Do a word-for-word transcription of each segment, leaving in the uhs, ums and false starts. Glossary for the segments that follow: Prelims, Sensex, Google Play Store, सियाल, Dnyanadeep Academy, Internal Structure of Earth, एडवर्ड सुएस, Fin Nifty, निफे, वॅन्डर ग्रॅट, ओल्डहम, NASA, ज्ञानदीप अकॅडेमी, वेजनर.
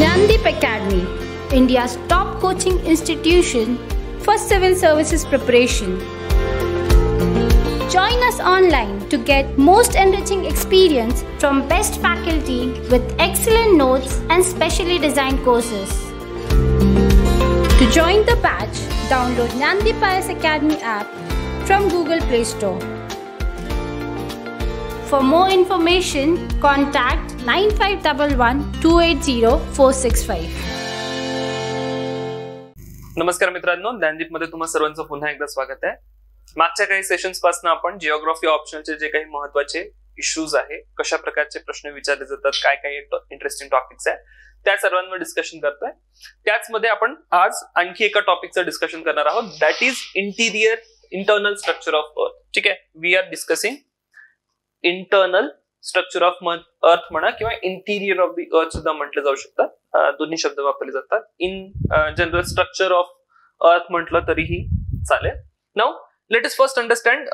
Dnyanadeep Academy, India's top coaching institution for civil services preparation. Join us online to get most enriching experience from best faculty with excellent notes and specially designed courses. To join the batch, download Dnyanadeep Academy app from Google Play Store. For more information, contact nine five one one two eight zero four six five. नमस्कार मित्रांनो, ज्ञानदीपमध्ये तुम्हा सर्वांचं पुन्हा एकदा स्वागत आहे। मागच्या काही सेशन्स पासून आपण जिओग्राफी ऑप्शनचे जे काही महत्त्वाचे इश्यूज आहे, कशा प्रकारचे प्रश्न विचारले जातात, काय काय इंटरेस्टिंग टॉपिक्स आहे, त्या सर्वांवर डिस्कशन करतोय। त्याचमध्ये आपण आज आणखी एका टॉपिकचं डिस्कशन करणार आहोत, that is interior internal structure of अर्थ। ठीक आहे, we are discussing internal structure of अर्थ म्हणा किंवा इंटीरियर ऑफ द अर्थ सुद्धा म्हटलं जाऊ शकतात, दोन्ही शब्द वापरले जातात। इन जनरल स्ट्रक्चर ऑफ अर्थ म्हटलं तरीही चालेल। Now let us first understand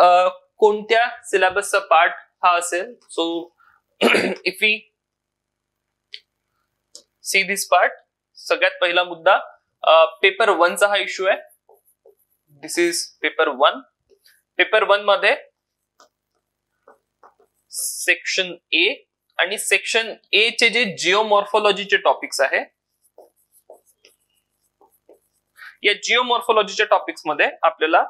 कोणत्या सिलेबसचा पार्ट हा असेल। So if we see this part, सगळ्यात पहिला मुद्दा पेपर वनचा हा इश्यू आहे। This is paper one. Paper one मध्ये सेक्शन ए आणि सेक्शन ए चे जे जिओमॉर्फोलॉजीचे टॉपिक्स आहे, या जिओमॉर्फोलॉजीच्या टॉपिक्स मध्ये आपल्याला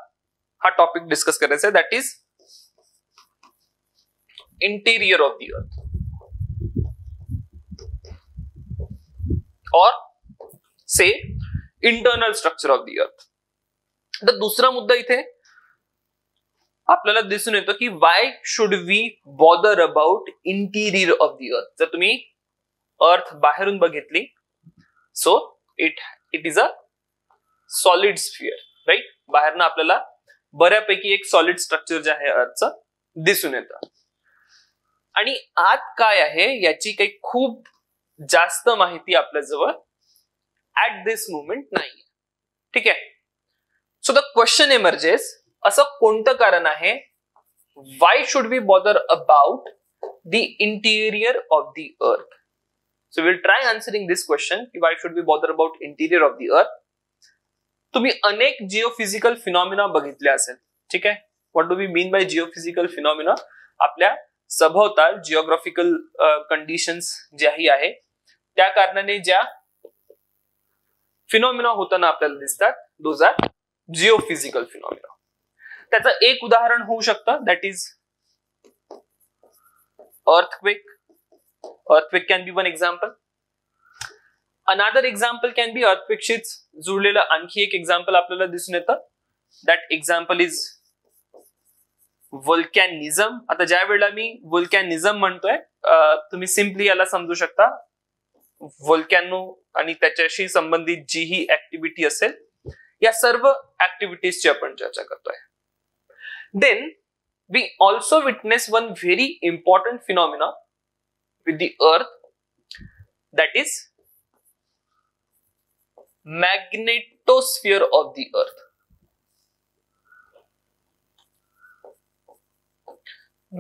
हा टॉपिक डिस्कस करायचा आहे, that is interior of the earth or say internal structure of the अर्थ। तर दुसरा मुद्दा इथे आपल्याला दिसून येतो की why should we bother about interior of the अर्थ। जर तुम्ही अर्थ बाहेरून बघितली, so it it is a solid sphere, right. बाहेरनं आपल्याला बऱ्यापैकी एक सॉलिड स्ट्रक्चर जे आहे अर्थचं दिसून येतं, आणि आत काय आहे याची काही खूप जास्त माहिती आपल्याजवळ ऍट दिस मोमेंट नाही। ठीक आहे, सो द क्वेश्चन एमर्जेस, असं कोणतं कारण आहे, why should we bother about the interior of the earth. So will try answering this question की why should we bother about interior of the अर्थ। तुम्ही अनेक जिओफिजिकल फिनॉमिना बघितले असेल, ठीक आहे। What do we mean by geophysical phenomena? आपल्या सभोवताल geographical conditions ज्याही आहे त्या कारणाने ज्या फिनॉमिना होताना आपल्याला दिसतात, दोज आर जिओफिजिकल फिनॉमिना। त्याचा एक उदाहरण होऊ शकतं, that is earthquake. Earthquake can be one example. Another example can be अर्थक्वेकशी जुळलेलं आणखी एक एक्झाम्पल आपल्याला दिसून येतं, दॅट एक्झाम्पल इज व्हल्कॅनिझम। आता ज्या वेळेला मी व्हल्कॅनिझम म्हणतोय, तुम्ही सिम्पली याला समजू शकता व्हल्कॅनो आणि त्याच्याशी संबंधित जी ही ऍक्टिव्हिटी असेल, या सर्व ऍक्टिव्हिटीजची आपण चर्चा करतोय। Then we also witness one very important phenomena with the earth, that is magnetosphere of the earth.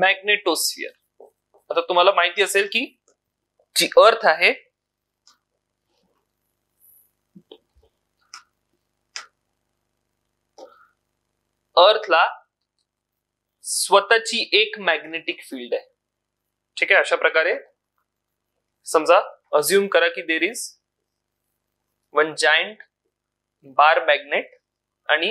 Magnetosphere. आता तुम्हाला माहिती असेल की जी अर्थ आहे अर्थला स्वतःची एक मॅग्नेटिक फील्ड आहे, ठीक आहे। अशा प्रकारे समजा अज्यूम करा की there is one giant bar magnet आणि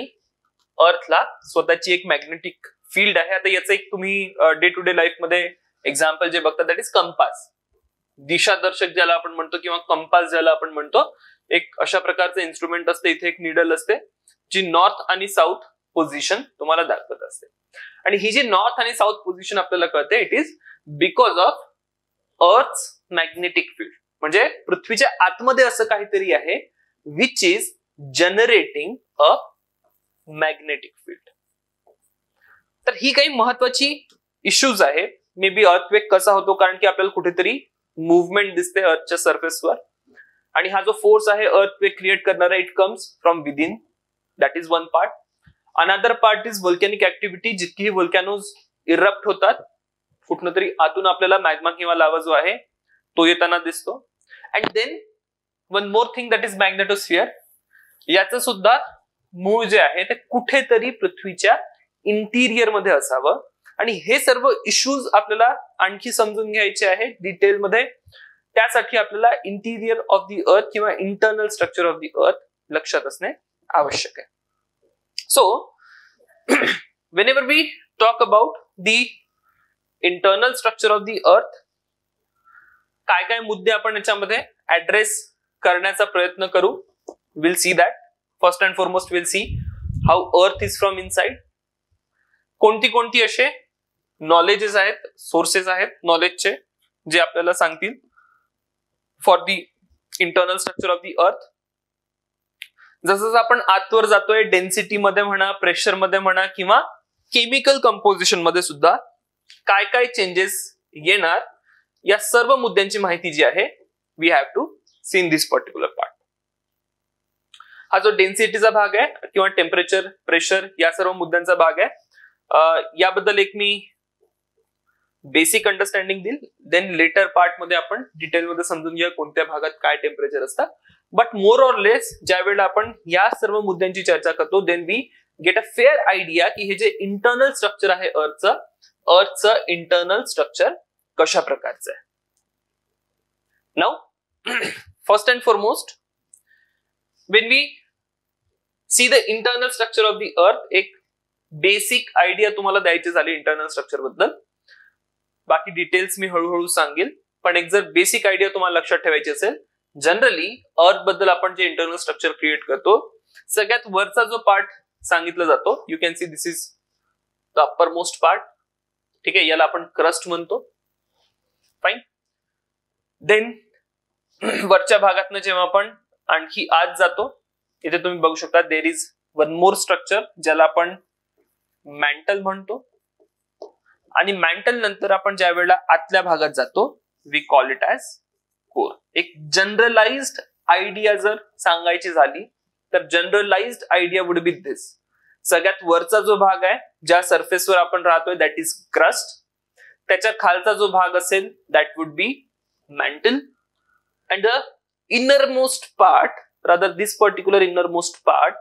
अर्थला स्वतःची एक मॅग्नेटिक फील्ड आहे। आता याचं एक तुम्ही डे टू डे लाईफ मध्ये एक्झाम्पल जे बघता, दॅट इज कंपास। दिशादर्शक ज्याला आपण म्हणतो किंवा कंपास ज्याला आपण म्हणतो, एक अशा प्रकारचं इन्स्ट्रुमेंट असते, इथे एक निडल असते जी नॉर्थ आणि साऊथ पोझिशन तुम्हाला दाखवत असते, आणि ही जी नॉर्थ आणि साऊथ पोझिशन आपल्याला कळते, it is because of earth magnetic field. म्हणजे पृथ्वीच्या आतमध्ये असं काहीतरी आहे which is generating a magnetic field. तर ही काही महत्वाची इश्यूज आहे। मे बी अर्थक्वेक कसा होतो, कारण की आपल्याला कुठेतरी मुवमेंट दिसते अर्थच्या सरफेसवर, आणि हा जो फोर्स आहे अर्थक्वेक क्रिएट करणारा, it comes from within, that is one part. Another part is volcanic activity. जितकीही व्होल्कॅनोज इरप्ट होतात, कुठून तरी आतून आपल्याला मॅग्मा किंवा लावा जो आहे तो येताना दिसतो, and then one more thing that is magnetosphere. याचं सुद्धा मूळ जे आहे ते कुठेतरी पृथ्वीच्या इंटिरियर मध्ये असावं. आणि हे सर्व इश्यूज आपल्याला आणखी समजून घ्यायचे आहेत डिटेलमध्ये. त्यासाठी आपल्याला इंटिरियर ऑफ द अर्थ किंवा इंटरनल स्ट्रक्चर ऑफ द अर्थ लक्षात असणे आवश्यक आहे. सो whenever we talk about the internal structure of the earth, काय काय मुद्दे आपण याच्यामध्ये ऍड्रेस करण्याचा प्रयत्न करू. Will see that first and foremost will see how earth is from inside. कोणती कोणती असे नॉलेजेस आहेत, सोर्सेस आहेत नॉलेजचे जे आपल्याला सांगतील for the internal structure of the अर्थ. जसं जसं आपण आतवर जातोय डेन्सिटी मध्ये म्हणा, प्रेशर मध्ये म्हणा किंवा केमिकल कंपोजिशन मध्ये सुद्धा काय काय चेंजेस येणार या सर्व मुद्द्यांची माहिती जी आहे we have to see in this particular part. हा जो डेन्सिटीचा भाग आहे किंवा टेम्परेचर, प्रेशर या सर्व मुद्द्यांचा भाग आहे, याबद्दल एक मी बेसिक अंडरस्टँडिंग देईल. देन लेटर पार्ट मध्ये आपण डिटेलमध्ये समजून घेऊया कोणत्या भागात काय टेम्परेचर असतात. बट मोर ऑर लेस ज्यावेळेला आपण या सर्व मुद्द्यांची चर्चा करतो then we get a fair idea की हे जे इंटरनल स्ट्रक्चर आहे अर्थचं, अर्थचं इंटरनल स्ट्रक्चर कशा प्रकारचं आहे. Now first and foremost when we see the internal structure of the अर्थ, एक बेसिक आयडिया तुम्हाला द्यायची झाली इंटरनल स्ट्रक्चर बद्दल. बाकी डिटेल्स मी हळूहळू सांगेल, पण एक जर बेसिक आयडिया तुम्हाला लक्षात ठेवायची असेल जनरली अर्थ बद्दल आपण जे इंटरनल स्ट्रक्चर क्रिएट करतो सगळ्यात वरचा जो पार्ट सांगितला जातो, you can see this is the upper most part. ठीक आहे, याला आपण क्रस्ट म्हणतो. फाईन, देन वरच्या भागातनं जेव्हा आपण आणखी आत जातो इथे तुम्ही बघू शकता there is one more structure ज्याला आपण मॅन्टल म्हणतो. आणि मॅन्टल नंतर आपण ज्या वेळेला आतल्या भागात जातो we call it as core. एक जनरलाइज्ड आयडिया जर सांगायची झाली तर generalised idea would be this. सगळ्यात वरचा जो भाग आहे ज्या सरफेसवर आपण राहतोय दॅट इज क्रस्ट. त्याच्या खालचा जो भाग असेल that would be mantle. And the inner most part, rather this particular inner most part,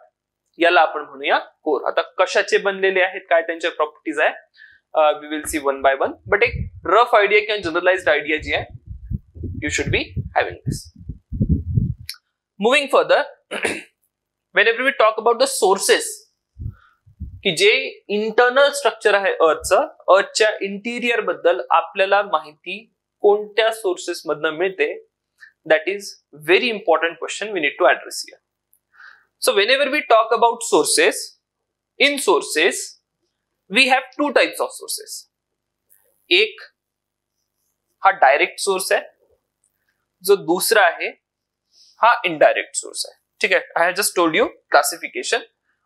याला आपण म्हणूया कोर. आता कशाचे बनलेले आहेत, काय त्यांच्या प्रॉपर्टीज आहे Uh, we will see one by one, but एक rough idea किंवा generalized idea जी है, you should be having this. Moving further, whenever we talk about the sources, कि जे internal structure है अर्थचा, अर्थच्या interior बद्दल आपल्याला माहिती कोणत्या sources मधनं मिळते, that is very important question we need to address here. So whenever we talk about sources, in sources we have two types of sources. एक हा डायरेक्ट सोर्स है, जो दूसरा है हा इनडायरेक्ट सोर्स है. ठीक है, I have just told you classification.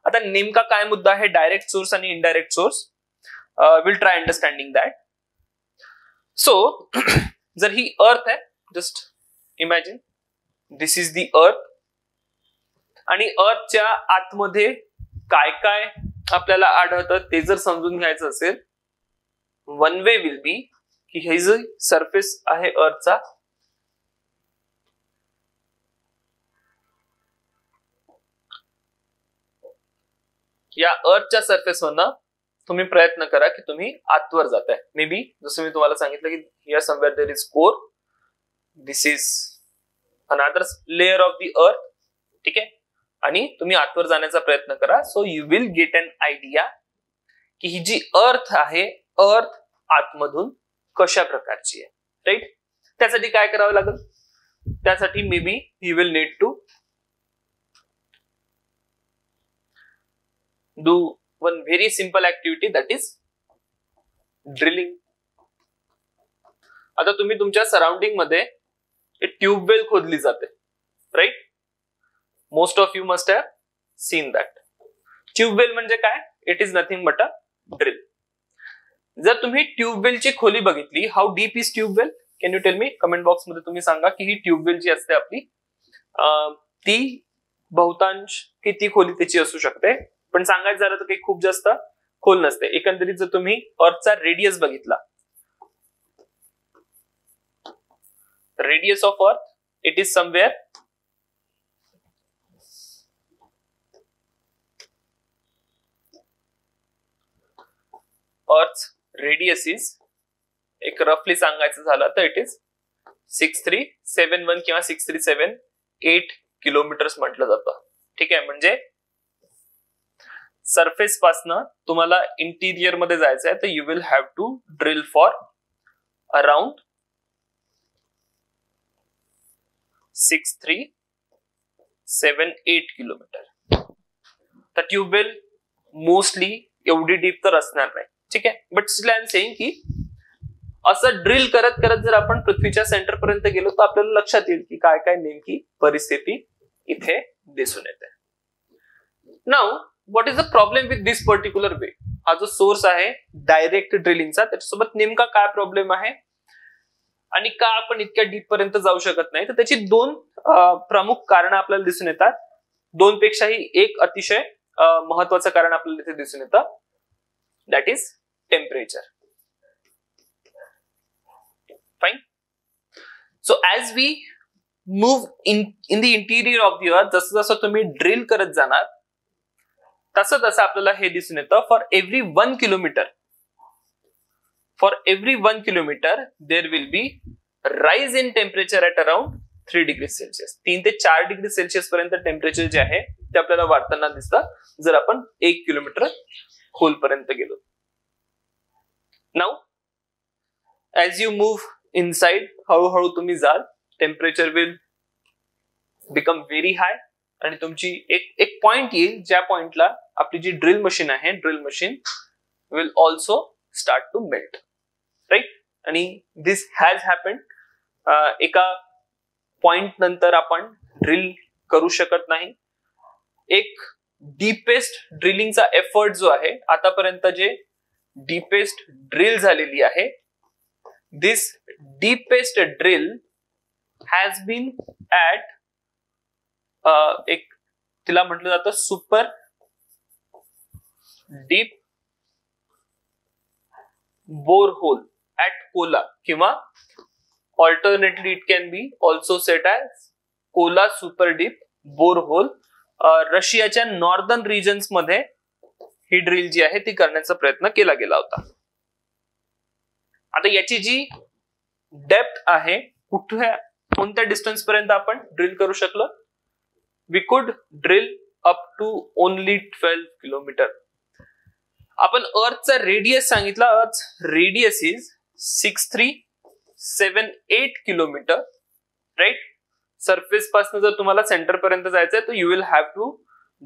आता नेमका काय मुद्दा है डायरेक्ट सोर्स आणि indirect source, will try understanding that. So जर ही अर्थ है, just imagine this is the अर्थ, आणि अर्थच्या आतमध्ये काय काय आपल्याला आढळतं ते जर समजून घ्यायचं असेल वन वे विल बी की हे जे सरफेस आहे अर्थचा या अर्थच्या सरफेसवरनं तुम्ही प्रयत्न करा की तुम्ही आतवर जाताय. मे बी जसं मी तुम्हाला सांगितलं की here somewhere there is core, this is another layer of the अर्थ. ठीक आहे, आणि तुम्ही आतवर जाण्याचा प्रयत्न करा. So you will get an idea की ही जी अर्थ आहे अर्थ आतमधून कशा प्रकारची आहे. राईट, त्यासाठी काय करावं लागेल, त्यासाठी may be you will need to do one very simple activity that is drilling. आता तुम्ही तुमच्या सराउंडिंग मध्ये ट्यूबवेल खोदली जाते. Right, most of you must have seen that. Tubewell म्हणजे काय, it is nothing but a drill. जर तुम्ही ट्यूबवेलची खोली बघितली, how deep is tubewell, can you tell me comment box मध्ये तुम्ही सांगा की ही ट्यूबवेल जी असते आपली ती बहुतांश किती खोली त्याची असू शकते. पण सांगायचं झालं तर काही खूप जास्त खोल नसते. एकंदरीत जर तुम्ही अर्थचा रेडियस बघितला, radius of earth, it is somewhere Earth's radius is, एक रफली सांगायचं झालं तर it is six three seven one किंवा six three seven eight kilometres म्हटलं जातं. ठीक आहे, म्हणजे सरफेस पासनं तुम्हाला इंटीरियर मध्ये जायचं आहे तर you will have to drill for around six three seven eight kilometre. तर ट्यूबवेल मोस्टली एवढी डीप तर असणार नाही. ठीक आहे, but still I am saying की असं ड्रिल करत करत जर आपण पृथ्वीच्या सेंटर पर्यंत गेलो तर आपल्याला लक्षात येईल की काय काय नेमकी परिस्थिती इथे दिसून येते. Now what is the problem with this particular way, हा जो सोर्स आहे डायरेक्ट ड्रिलिंगचा त्याच्यासोबत नेमका काय प्रॉब्लेम आहे आणि का आपण इतक्या डीप पर्यंत जाऊ शकत नाही, तर त्याची दोन प्रमुख कारण आपल्याला दिसून येतात. दोन पेक्षाही एक अतिशय महत्वाचं कारण आपल्याला इथे दिसून येतं, that is temperature. Fine. So as we move in in the interior of the earth, जसं जसं तुम्ही ड्रिल करत जाणार तसं तसं आपल्याला हे दिसून येतं for every one kilometre for every one kilometre there will be rise in temperature at around three degree Celsius. तीन ते चार डिग्री सेल्सिअस पर्यंत टेम्परेचर जे आहे ते आपल्याला वाढताना दिसतं जर आपण एक किलोमीटर खोलपर्यंत गेलो. Now as you move inside, हळूहळू तुम्ही जाल, temperature will become very high आणि तुमची एक एक पॉइंट येईल ज्या पॉइंटला आपली जी ड्रिल मशीन आहे drill machine will also start to melt, right. आणि दिस हॅज हॅपन्ड. एका पॉइंट नंतर आपण ड्रिल करू शकत नाही. एक डीपेस्ट ड्रिलिंगचा एफर्ट जो आहे आतापर्यंत जे डीपेस्ट ड्रिल झालेली आहे, this deepest drill has been at uh, एक तिला म्हटलं जातं super deep bore hole at Kola, किंवा alternately it can be also said as Kola super deep bore hole. रशियाच्या नॉर्दर्न रिजन्स मध्ये ही ड्रिल जी आहे ती करण्याचा प्रयत्न केला गेला होता. आता याची जी डेप्थ आहे कुठे कोणत्या डिस्टन्स पर्यंत आपण ड्रिल करू शकलो, we could drill up to only twelve kilometre. आपण अर्थचा रेडियस सांगितला, अर्थ radius is six three seven eight kilometre, right. Surface पासून जर तुम्हाला सेंटर पर्यंत जायचंय तर you will have to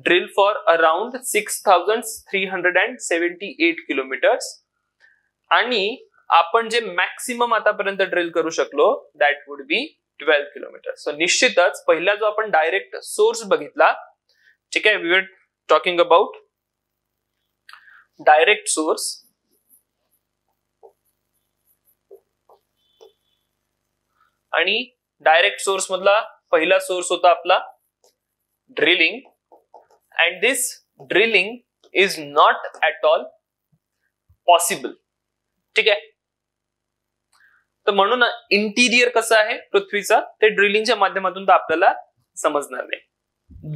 drill for around six thousand three hundred and seventy eight kilometres. आणि आपण जे मॅक्सिमम आतापर्यंत ड्रिल करू शकलो that would be twelve kilometre. So निश्चितच पहिला जो आपण डायरेक्ट सोर्स बघितला, ठीक आहे, we are talking about direct source. आणि डायरेक्ट सोर्स मधला पहिला सोर्स होता आपला drilling, and this drilling is not at all possible. ठीक आहे, तर म्हणून इंटिरियर कसं आहे पृथ्वीचा ते ड्रिलिंगच्या माध्यमातून तर आपल्याला समजणार नाही.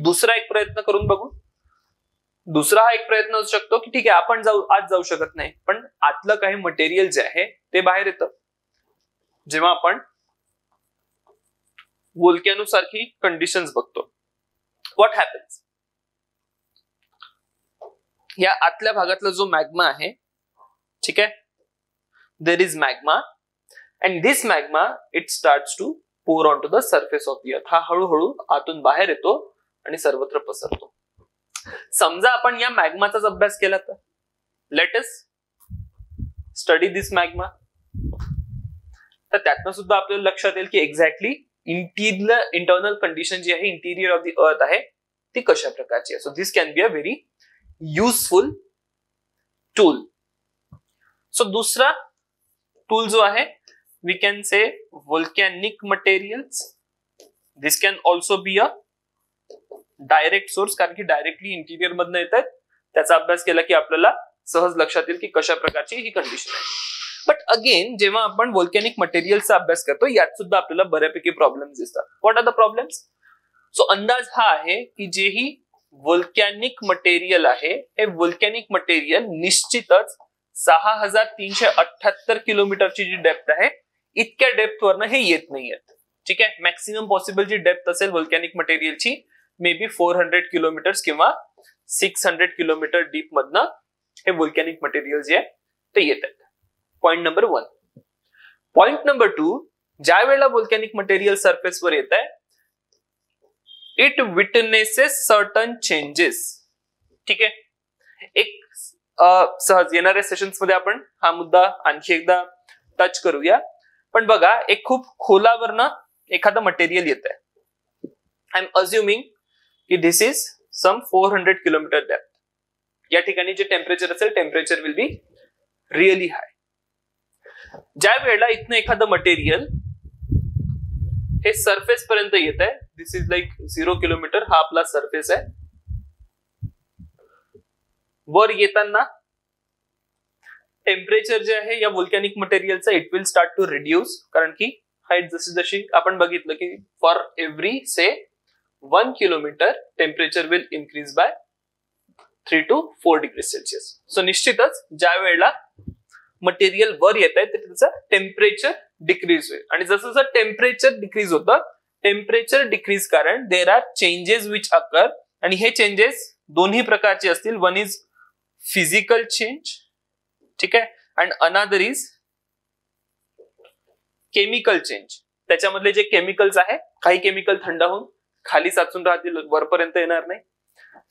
दुसरा एक प्रयत्न करून बघू. दुसरा हा एक प्रयत्न असू शकतो की ठीक आहे आपण जाऊ आज जाऊ शकत नाही पण आतलं काही मटेरियल जे आहे ते बाहेर येतं. जेव्हा आपण व्होल्कॅनो सारखी कंडिशन्स बघतो व्हॉट हॅपन्स, या आतल्या भागातला जो मॅग्मा आहे, ठीक आहे, there is magma and this magma it starts to pour onto the surface of the earth. हा हळूहळू आतून बाहेर येतो आणि सर्वत्र पसरतो. समजा आपण या मॅग्माचाच अभ्यास केला तर let us study this magma, तर त्यातनं सुद्धा आपल्याला लक्षात येईल की एक्झॅक्टली इंटिरियर इंटरनल कंडिशन जी आहे इंटिरियर ऑफ द अर्थ आहे ती कशा प्रकारची आहे. So this can be a very useful tool. So दुसरा टूल जो है we can say volcanic materials. This can also be a direct source कारण की डायरेक्टली इंटीरियर मधून येतात. त्याचा अभ्यास केला की आपल्याला सहज लक्षात येईल की कशा प्रकारची ही कंडिशन आहे. बट अगेन जेव्हा आपण वोल्केनिक मटेरियल्सचा अभ्यास करतो यात सुद्धा आपल्याला बऱ्यापैकी प्रॉब्लेम्स दिसतात. What are the problems? So अंदाज हा आहे की जे ही वोल्केनिक मटेरियल आहे हे वोल्केनिक मटेरियल निश्चितच सहा हजार तीनशे अठ्याहत्तर किलोमीटरची जी डेप्थ आहे इतक्या डेप्थ वरनं हे येत नाहीयेत. ठीक आहे, मॅक्सिमम पॉसिबल जी डेप्थ असेल व्होल्कॅनिक मटेरियलची may be four hundred kilometre किंवा सिक्स हंड्रेड किलोमीटर डीप मधनं हे व्होल्कॅनिक मटेरियल जे आहे ते येतात. Point number one. Point number two, ज्या वेळेला व्होल्कॅनिक मटेरियल सरफेसवर येत आहे इट विटनेसेस सर्टन चेंजेस. ठीक आहे, एक सहज येणाऱ्या सेशन्स मध्ये आपण हा मुद्दा आणखी एकदा टच करूया. पण बघा, एक खूप खोलावरनं एखादं मटेरियल येत आहे. आय एम अज्युमिंग की this is some four hundred kilometre depth. या ठिकाणी जे टेम्परेचर असेल temperature will be really high. ज्या वेळेला इथनं एखादं मटेरियल हे सरफेस पर्यंत येत आहे, this is like zero kilometre, हा आपला सरफेस आहे. वर येताना टेम्परेचर जे आहे या व्होल्कॅनिक मटेरियलचा it will start to reduce, कारण की हाईट जशी जशी आपण बघितलं की for every say one kilometre temperature will increase by three to four degree Celsius. So निश्चितच ज्या वेळेला मटेरियल वर येत आहे त्याचं टेम्परेचर डिक्रीज होईल, आणि जसं जसं टेम्परेचर डिक्रीज होतं टेम्परेचर डिक्रीज कारण there are changes which occur, आणि हे चेंजेस दोन्ही प्रकारचे असतील. वन इज फिजिकल चेंज, ठीक आहे, and another is chemical change. त्याच्यामधले जे केमिकल्स आहे, काही केमिकल थंड होऊन खाली साचून राहतील, वरपर्यंत येणार नाही.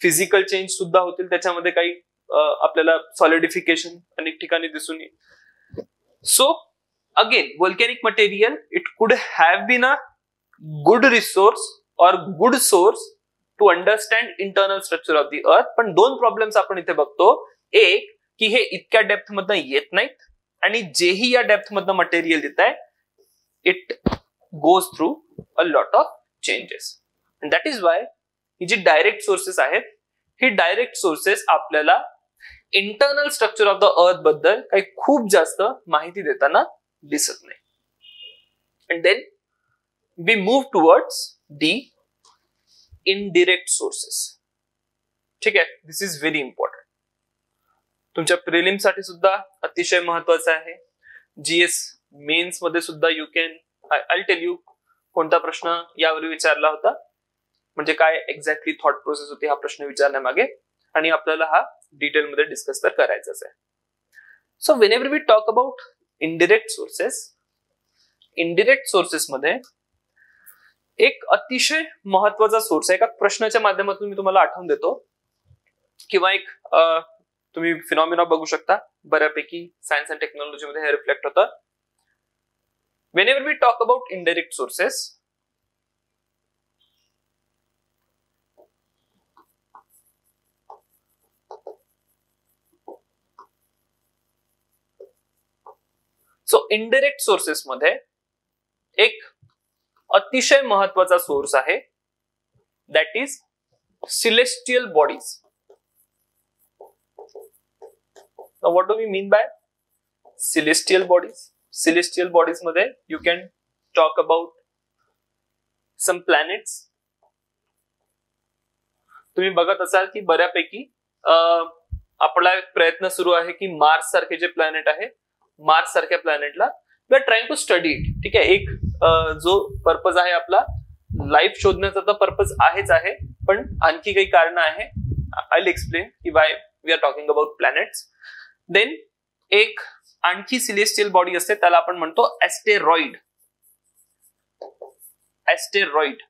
फिजिकल चेंज सुद्धा होतील, त्याच्यामध्ये काही आपल्याला सॉलिडिफिकेशन अनेक ठिकाणी दिसून येईल. So again volcanic material it could have been a good resource और good source to understand internal structure of the earth. पण दोन प्रॉब्लेम्स आपण इथे बघतो. एक की हे इतक्या डेप्थ मधनं येत नाहीत, आणि जेही या डेप्थ मधनं मटेरियल येत आहे it goes through a lot of changes. That is why ही जी डायरेक्ट सोर्सेस आहेत ही डायरेक्ट सोर्सेस आपल्याला internal structure of the earth बद्दल काही खूप जास्त माहिती देताना दिसत नाही. And then we move towards the indirect sources. ठीक आहे, दिस इज व्हेरी इम्पॉर्टंट. तुमच्या प्रिलिम साठी सुद्धा अतिशय महत्वाचं आहे. जीएस मेन्स मध्ये सुद्धा you can I tell you कोणता प्रश्न यावर विचारला होता, म्हणजे काय एक्झॅक्टली थॉट प्रोसेस होती हा प्रश्न विचारण्यामागे, आणि आपल्याला हा डिटेलमध्ये डिस्कस तर करायचाच आहे. So whenever we talk about indirect sources, indirect sources मध्ये एक अतिशय महत्वाचा सोर्स आहे. एका प्रश्नाच्या माध्यमातून मी तुम्हाला आठवून देतो, किंवा एक तुम्ही फिनॉमिना बघू शकता बऱ्यापैकी सायन्स अँड टेक्नॉलॉजी मध्ये हे रिफ्लेक्ट होतं. Whenever we talk about indirect sources so indirect sources मध्ये एक अतिशय महत्वाचा सोर्स आहे, that is celestial bodies. What do we mean by celestial bodies? Celestial bodies मध्ये you can talk about some planets. तुम्ही बघत असाल की बऱ्यापैकी आपला प्रयत्न सुरू आहे की मार्स सारखे जे प्लॅनेट आहे मार्स सारख्या प्लॅनेटला we are trying to study it. ठीक आहे, एक जो पर्पज आहे आपला लाईफ शोधण्याचा तर पर्पज आहेच आहे, पण आणखी काही कारण आहे. आय विल एक्सप्लेन की why we are talking about planets. Then एक आणखी सिलेस्टियल बॉडी असते, त्याला आपण म्हणतो asteroid. Asteroid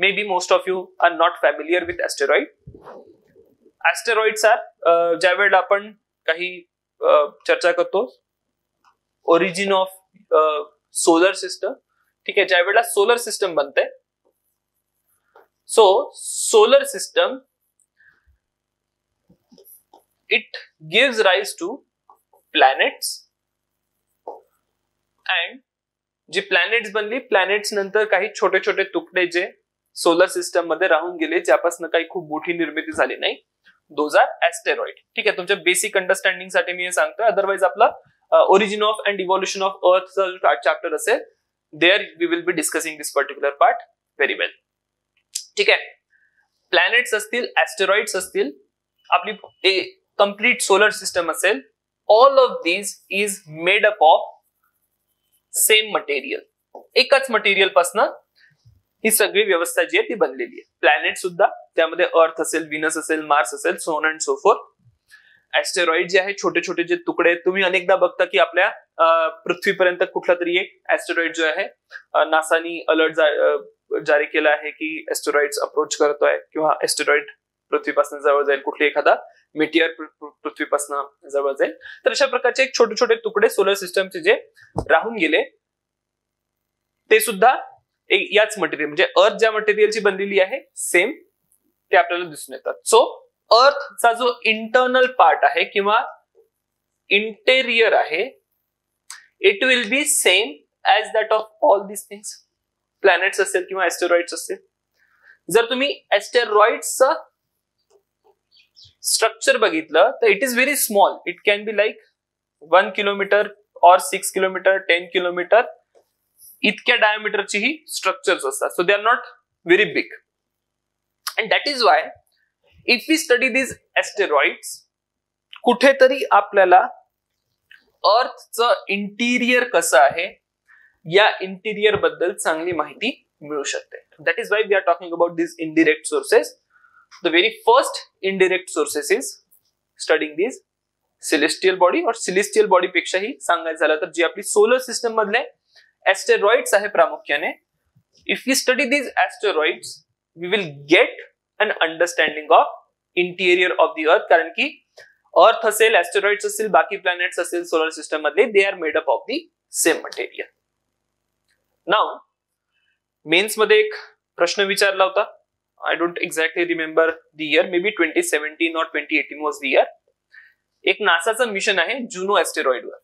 may be most of you are not familiar with asteroid. Asteroids are, ज्या वेळेला आपण काही चर्चा करतो ओरिजिन ऑफ सोलर सिस्टम, ठीक है, ज्यादा सोलर सिस्टम बनते हैं, so solar system it gives rise to planets. And जी प्लैनेट्स बनली, प्लैनेट्स नंतर काही छोटे छोटे तुकडे जे सोलर सिस्टम मध्ये राहून गेले, ज्यापासून काही खूप मोठी निर्मिती झाली नाही, दोज आर ऍस्टेरॉइड. ठीक है, तुमच्या बेसिक अंडरस्टँडिंग साठी मी हे सांगतोय, अदरवाइज आपला origin of and evolution of earth chapter असेल there we will be discussing this particular part very well. ठीक है, planets असतील, asteroids असतील, आपली कंप्लीट सोलर सिस्टम असेल, all of these is made up of same material. एकच material पासन ही सगळी व्यवस्था जी आहे ती बनलेली आहे. प्लॅनेट सुद्धा त्यामध्ये अर्थ असेल, व्हीनस असेल, मार्स असेल, so on and so forth. ऍस्टेरॉइड जे आहे छोटे छोटे जे तुकडे आहेत, तुम्ही अनेकदा बघता की आपल्या पृथ्वीपर्यंत कुठला तरी एक ऍस्टेरॉइड जो आहे, नासानी अलर्ट जारी केला आहे की ऍस्टेरॉइड्स अप्रोच करतोय किंवा ऍस्टेरॉइड पृथ्वीपासून जवळ जाईल, कुठली एखादा मेटियर पृथ्वीपासून जवळ जाईल. तर अशा प्रकारचे एक छोटे छोटे तुकडे सोलर सिस्टमचे जे राहून गेले ते सुद्धा याच मटेरियल म्हणजे अर्थ ज्या मटेरियलची बनलेली आहे सेम ते आपल्याला दिसून येतात. सो अर्थचा जो इंटरनल पार्ट आहे किंवा इंटेरियर आहे it will be same as that of all this things. Planets असेल किंवा ऍस्टेरॉइड्स असेल, जर तुम्ही ऍस्टेरॉइड्सचं स्ट्रक्चर बघितलं तर it is very small. It can be like one kilometre और सिक्स किलोमीटर टेन किलोमीटर इतक्या डायमीटरची ही स्ट्रक्चर्स असतात. So they are not very big and that is why if we study this asteroids कुठेतरी आपल्याला अर्थचं interior कसं आहे या इंटिरियर बद्दल चांगली माहिती मिळू शकते. That is why we are talking about this indirect sources. The very first indirect sources is studying these celestial body or celestial body पेक्षा ही सांगायचं झालं तर जी आपली सोलर सिस्टम मधले ऍस्टेरॉइड्स आहे प्रामुख्याने. If we study these asteroids, we will get an understanding of interior of the earth कारण की अर्थ असेल, ऍस्टेरॉइड्स असेल, बाकी प्लॅनेट्स असेल सोलर सिस्टम मधले they are made up of the same material. Now mains मध्ये एक प्रश्न विचारला होता. I don't exactly remember the year. Maybe twenty seventeen or twenty eighteen was the year. एक नासाचं मिशन आहे जुनो ऍस्टेरॉइडवर.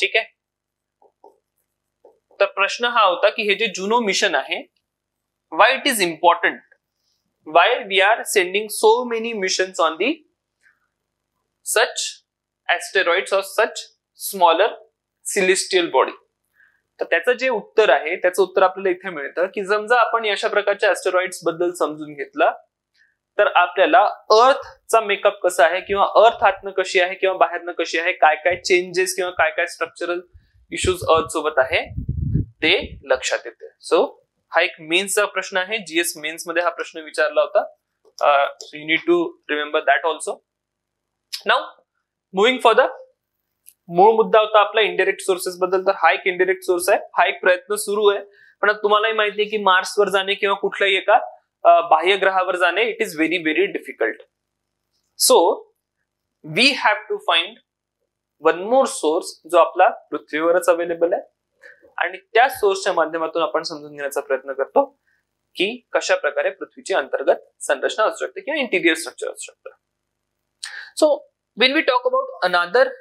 ठीक आहे. तर प्रश्न हा होता की हे जे जुनो मिशन आहे why it is important? Why we are sending so many missions on the such asteroids or such smaller celestial body? तर त्याचं जे उत्तर आहे त्याचं उत्तर आपल्याला इथे मिळतं की समजा आपण अशा प्रकारच्या ऍस्टेरॉइड्स बद्दल समजून घेतला तर आपल्याला अर्थचा मेकअप कसा आहे किंवा अर्थ आतनं कशी आहे किंवा बाहेरनं कशी आहे, काय काय चेंजेस किंवा काय काय स्ट्रक्चरल इश्यूज अर्थ सोबत आहे ते लक्षात येते. सो हा एक मेन्सचा प्रश्न आहे. जीएस मेन्स मध्ये हा प्रश्न विचारला होता. So you need to remember that also. Now moving for मूळ मुद्दा होता आपला इनडायरेक्ट सोर्सेस बद्दल. तर हा एक इनडायरेक्ट सोर्स आहे, हा एक प्रयत्न सुरू आहे. पण तुम्हालाही माहिती आहे की मार्सवर जाणे किंवा कुठल्याही एका बाह्य ग्रहावर जाणे it is very very difficult. So we have to find one more source जो आपला पृथ्वीवरच अवेलेबल आहे आणि त्या सोर्सच्या माध्यमातून आपण समजून घेण्याचा प्रयत्न करतो की कशा प्रकारे पृथ्वीची अंतर्गत संरचना असू शकते किंवा इंटिरियर स्ट्रक्चर असू शकतं. So will we talk about another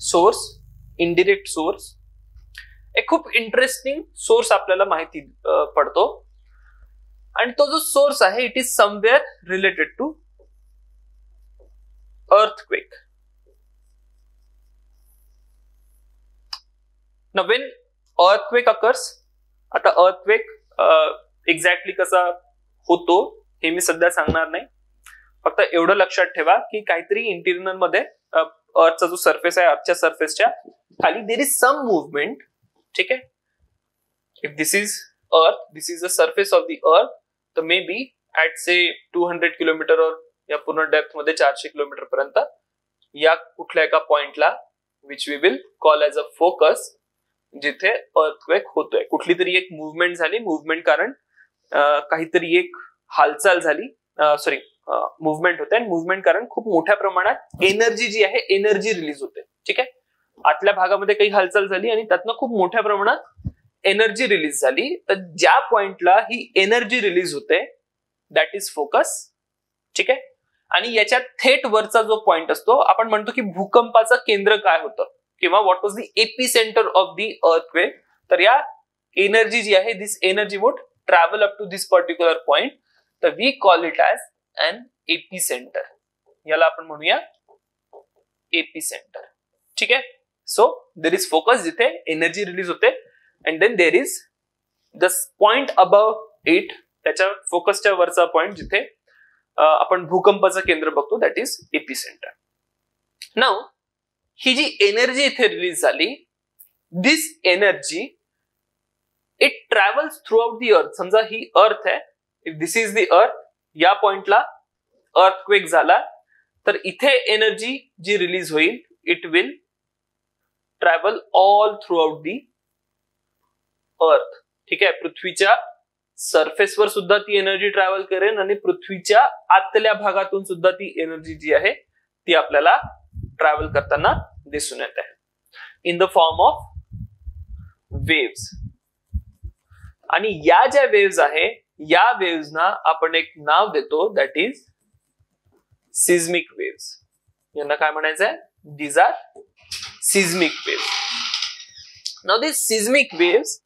source, indirect source. एक खूप इंटरेस्टिंग सोर्स आपल्याला माहिती पडतो आणि तो जो सोर्स आहे it is somewhere related to earthquake. Now when earthquake occurs, आता अर्थक्वेक एक्झॅक्टली कसा होतो हे मी सध्या सांगणार नाही. फक्त एवढं लक्षात ठेवा की काहीतरी इंटरनल मध्ये अर्थचा जो सरफेस आहे अर्थच्या सरफेसच्या खाली देर इज सम मूवमेंट. ठीक आहे. If this is earth, this is the surface of the अर्थ, तर मे be at say two hundred kilometre और या पूर्ण डेप्थ मध्ये चारशे किलोमीटर पर्यंत या कुठल्या एका पॉइंटला which we will call as a focus जिथे अर्थक्वेक होतोय. कुठली तरी एक मुवमेंट झाली, मुवमेंट कारण काहीतरी एक हालचाल झाली, सॉरी मुवमेंट होते आणि मुवमेंट कारण खूप मोठ्या प्रमाणात एनर्जी जी आहे एनर्जी रिलीज होते. ठीक आहे. आतल्या भागामध्ये काही हालचाल झाली आणि त्यातनं खूप मोठ्या प्रमाणात एनर्जी रिलीज झाली. तर ज्या पॉइंटला ही एनर्जी रिलीज होते दॅट इज फोकस. ठीक आहे. आणि याच्या थेट वरचा जो पॉइंट असतो आपण म्हणतो की भूकंपाचं केंद्र काय होतं किंवा what was the epicentre of the earthquake. तर या एनर्जी जी आहे this energy would travel up to this particular point. तर we call it as an epicentre. याला आपण म्हणूया एपी सेंटर. ठीक आहे. सो देर इज फोकस जिथे एनर्जी रिलीज होते and then there is the point above it, त्याच्या फोकसच्या वरचा पॉइंट जिथे आपण भूकंपाचं केंद्र बघतो that is AP centre. Now ही जी एनर्जी इथे रिलीज झाली, this energy it travels throughout the earth. समजा ही अर्थ आहे, if this is the earth, या पॉइंटला अर्थक्वेक झाला तर इथे एनर्जी जी रिलीज होईल it will travel all throughout the earth. ठीक आहे, पृथ्वीच्या सरफेसवर सुद्धा ती एनर्जी ट्रॅव्हल करेल आणि पृथ्वीच्या आतल्या भागातून सुद्धा ती एनर्जी जी आहे ती आपल्याला ट्रॅव्हल करताना दिसून येत आहे in the form of waves. आणि या ज्या वेव्स आहे या वेव्सना आपण एक नाव देतो, दॅट इज सिझमिक वेव्स. यांना काय म्हणायचं आहे, these are seismic waves. Now this seismic waves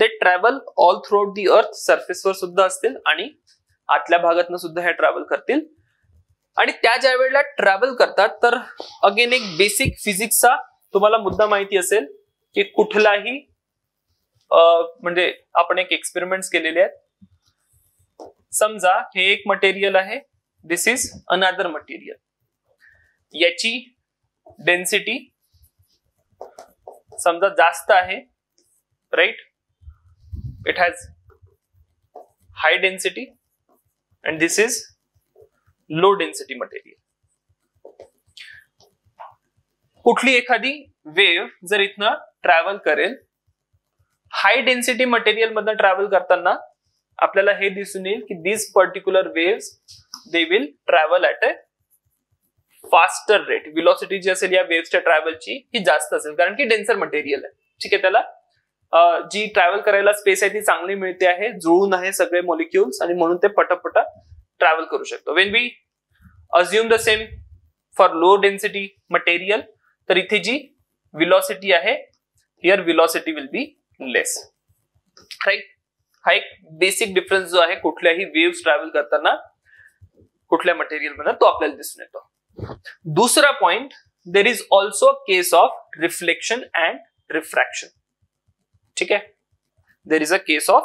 they travel all throughout the earth, सरफेसवर सुद्धा असतील आणि आतल्या भागातनं सुद्धा हे ट्रॅव्हल करतील. आणि त्या ज्या वेळेला ट्रॅव्हल करतात तर अगेन एक बेसिक फिजिक्सचा तुम्हाला मुद्दा माहिती असेल की कुठलाही म्हणजे आपण एक एक्सपेरिमेंट्स केलेले आहेत. समजा हे एक मटेरियल आहे, दिस इज अनदर मटेरियल, याची डेन्सिटी समजा जास्त आहे, right, it has high density and this is low density material. कुठली एखादी वेव जर इतना ट्रॅव्हल करेल, हाई डेंसिटी मटेरियल मधून ट्रॅव्हल करताना आपल्याला हे दिसून येईल की this particular waves they will travel at a faster rate. Velocity जी असेल या वेव्सच्या ट्रॅव्हलची ही जास्त असेल कारण की डेन्सर मटेरियल आहे. ठीक आहे, त्याला जी ट्रॅव्हल करायला स्पेस आहे ती चांगली मिळते आहे, जुळून आहे सगळे मॉलिक्युल्स आणि म्हणून ते पटापट ट्रॅव्हल करू शकतो. When we assume the same for low density material तर इथे जी व्हेलॉसिटी आहे here velocity will be less, right. हा एक बेसिक डिफरन्स जो आहे कुठल्याही वेव्स ट्रॅव्हल करताना कुठल्या मटेरियल मध्ये तो आपल्याला दिसून येतो. दुसरा point, there is also case of reflection and refraction. ठीक आहे, there is a case of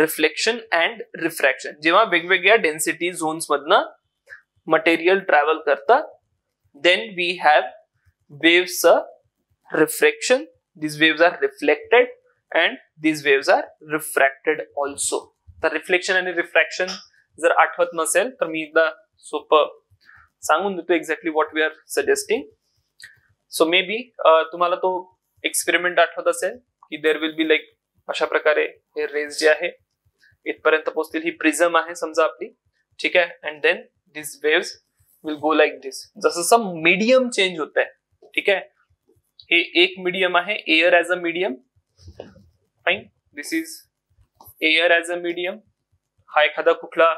reflection and refraction. जेव्हा वेगवेगळ्या डेन्सिटी झोन्स मधनं मटेरियल ट्रॅव्हल करतं then we have waves reflection, this waves are reflected and this waves are refracted also. तर reflection आणि refraction जर आठवत नसेल तर मी एकदा सोपं सांगून देतो exactly what we are suggesting. So may be तुम्हाला तो एक्सपेरिमेंट आठवत असेल की देर विल बी लाईक अशा प्रकारे हे रेज जे आहे इथपर्यंत पोहोचतील, ही प्रिझम आहे समजा आपली. ठीक आहे, and then this waves will go like this. जसं जसं मीडियम चेंज होत आहे, ठीक आहे, हे एक मीडियम आहे air as a medium, fine, this is air as a medium, हा एखादा कुठला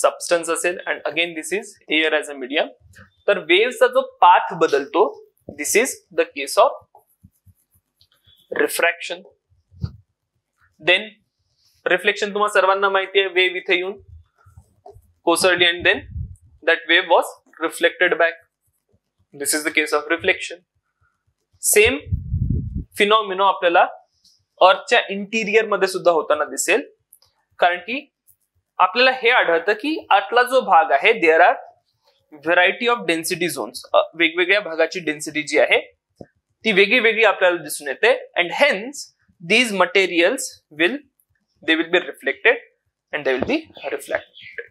सबस्टन्स असेल and again this is air as a medium. तर वेव्सचा जो पाथ बदलतो this is the case of refraction. Then reflection तुम्हाला सर्वांना माहिती आहे, वेव्ह इथे येऊन कोसळली and then that wave was reflected back, this is the case of reflection. Same phenomenon आपल्याला अर्थच्या इंटिरियर मध्ये सुद्धा होताना दिसेल कारण की आपल्याला हे आढळतं की आतला जो भाग आहे there are variety of density zones, वेगवेगळ्या भागाची डेन्सिटी जी आहे ती वेगळी वेगळी आपल्याला दिसून येते and hence these materials will they will be reflected and they will be reflected.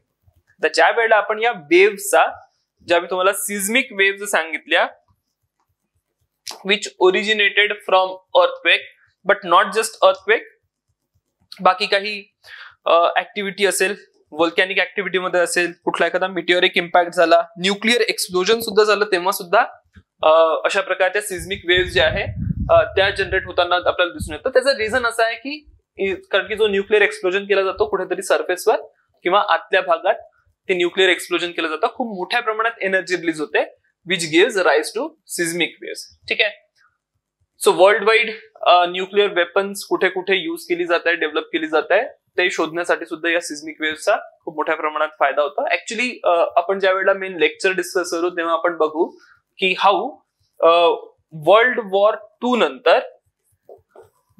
तर ज्या वेळेला आपण या वेव्हचा, ज्या मी तुम्हाला सिझमिक वेव्ह सांगितल्या which originated from earthquake but not just earthquake, बाकी काही ऍक्टिव्हिटी असेल व्होल्कॅनिक ऍक्टिव्हिटी मध्ये असेल, कुठला एखादा मिटिओरिक इम्पॅक्ट झाला, न्यूक्लिअर एक्सप्लोजन सुद्धा झालं तेव्हा सुद्धा अशा प्रकारच्या सिझमिक वेव्ह ज्या आहे त्या जनरेट होताना आपल्याला दिसून येतं. त्याचं रिझन असं आहे की कारण की जो न्यूक्लिअर एक्सप्लोजन केला जातो कुठेतरी सरफेसवर किंवा आतल्या भागात ते न्यूक्लिअर एक्सप्लोजन केलं जातं, खूप मोठ्या प्रमाणात एनर्जी रिलीज होते which gives rise to seismic waves. ठीक आहे, so world wide nuclear weapons कुठे कुठे युज केली जात आहे, डेव्हलप केली जात आहे, ते शोधण्यासाठी सुद्धा या सिझमिक वेव्हचा खूप मोठ्या प्रमाणात फायदा होता. ऍक्च्युली आपण ज्या वेळेला मेन लेक्चर डिस्कस करू तेव्हा आपण बघू की हाऊ वर्ल्ड वॉर टू नंतर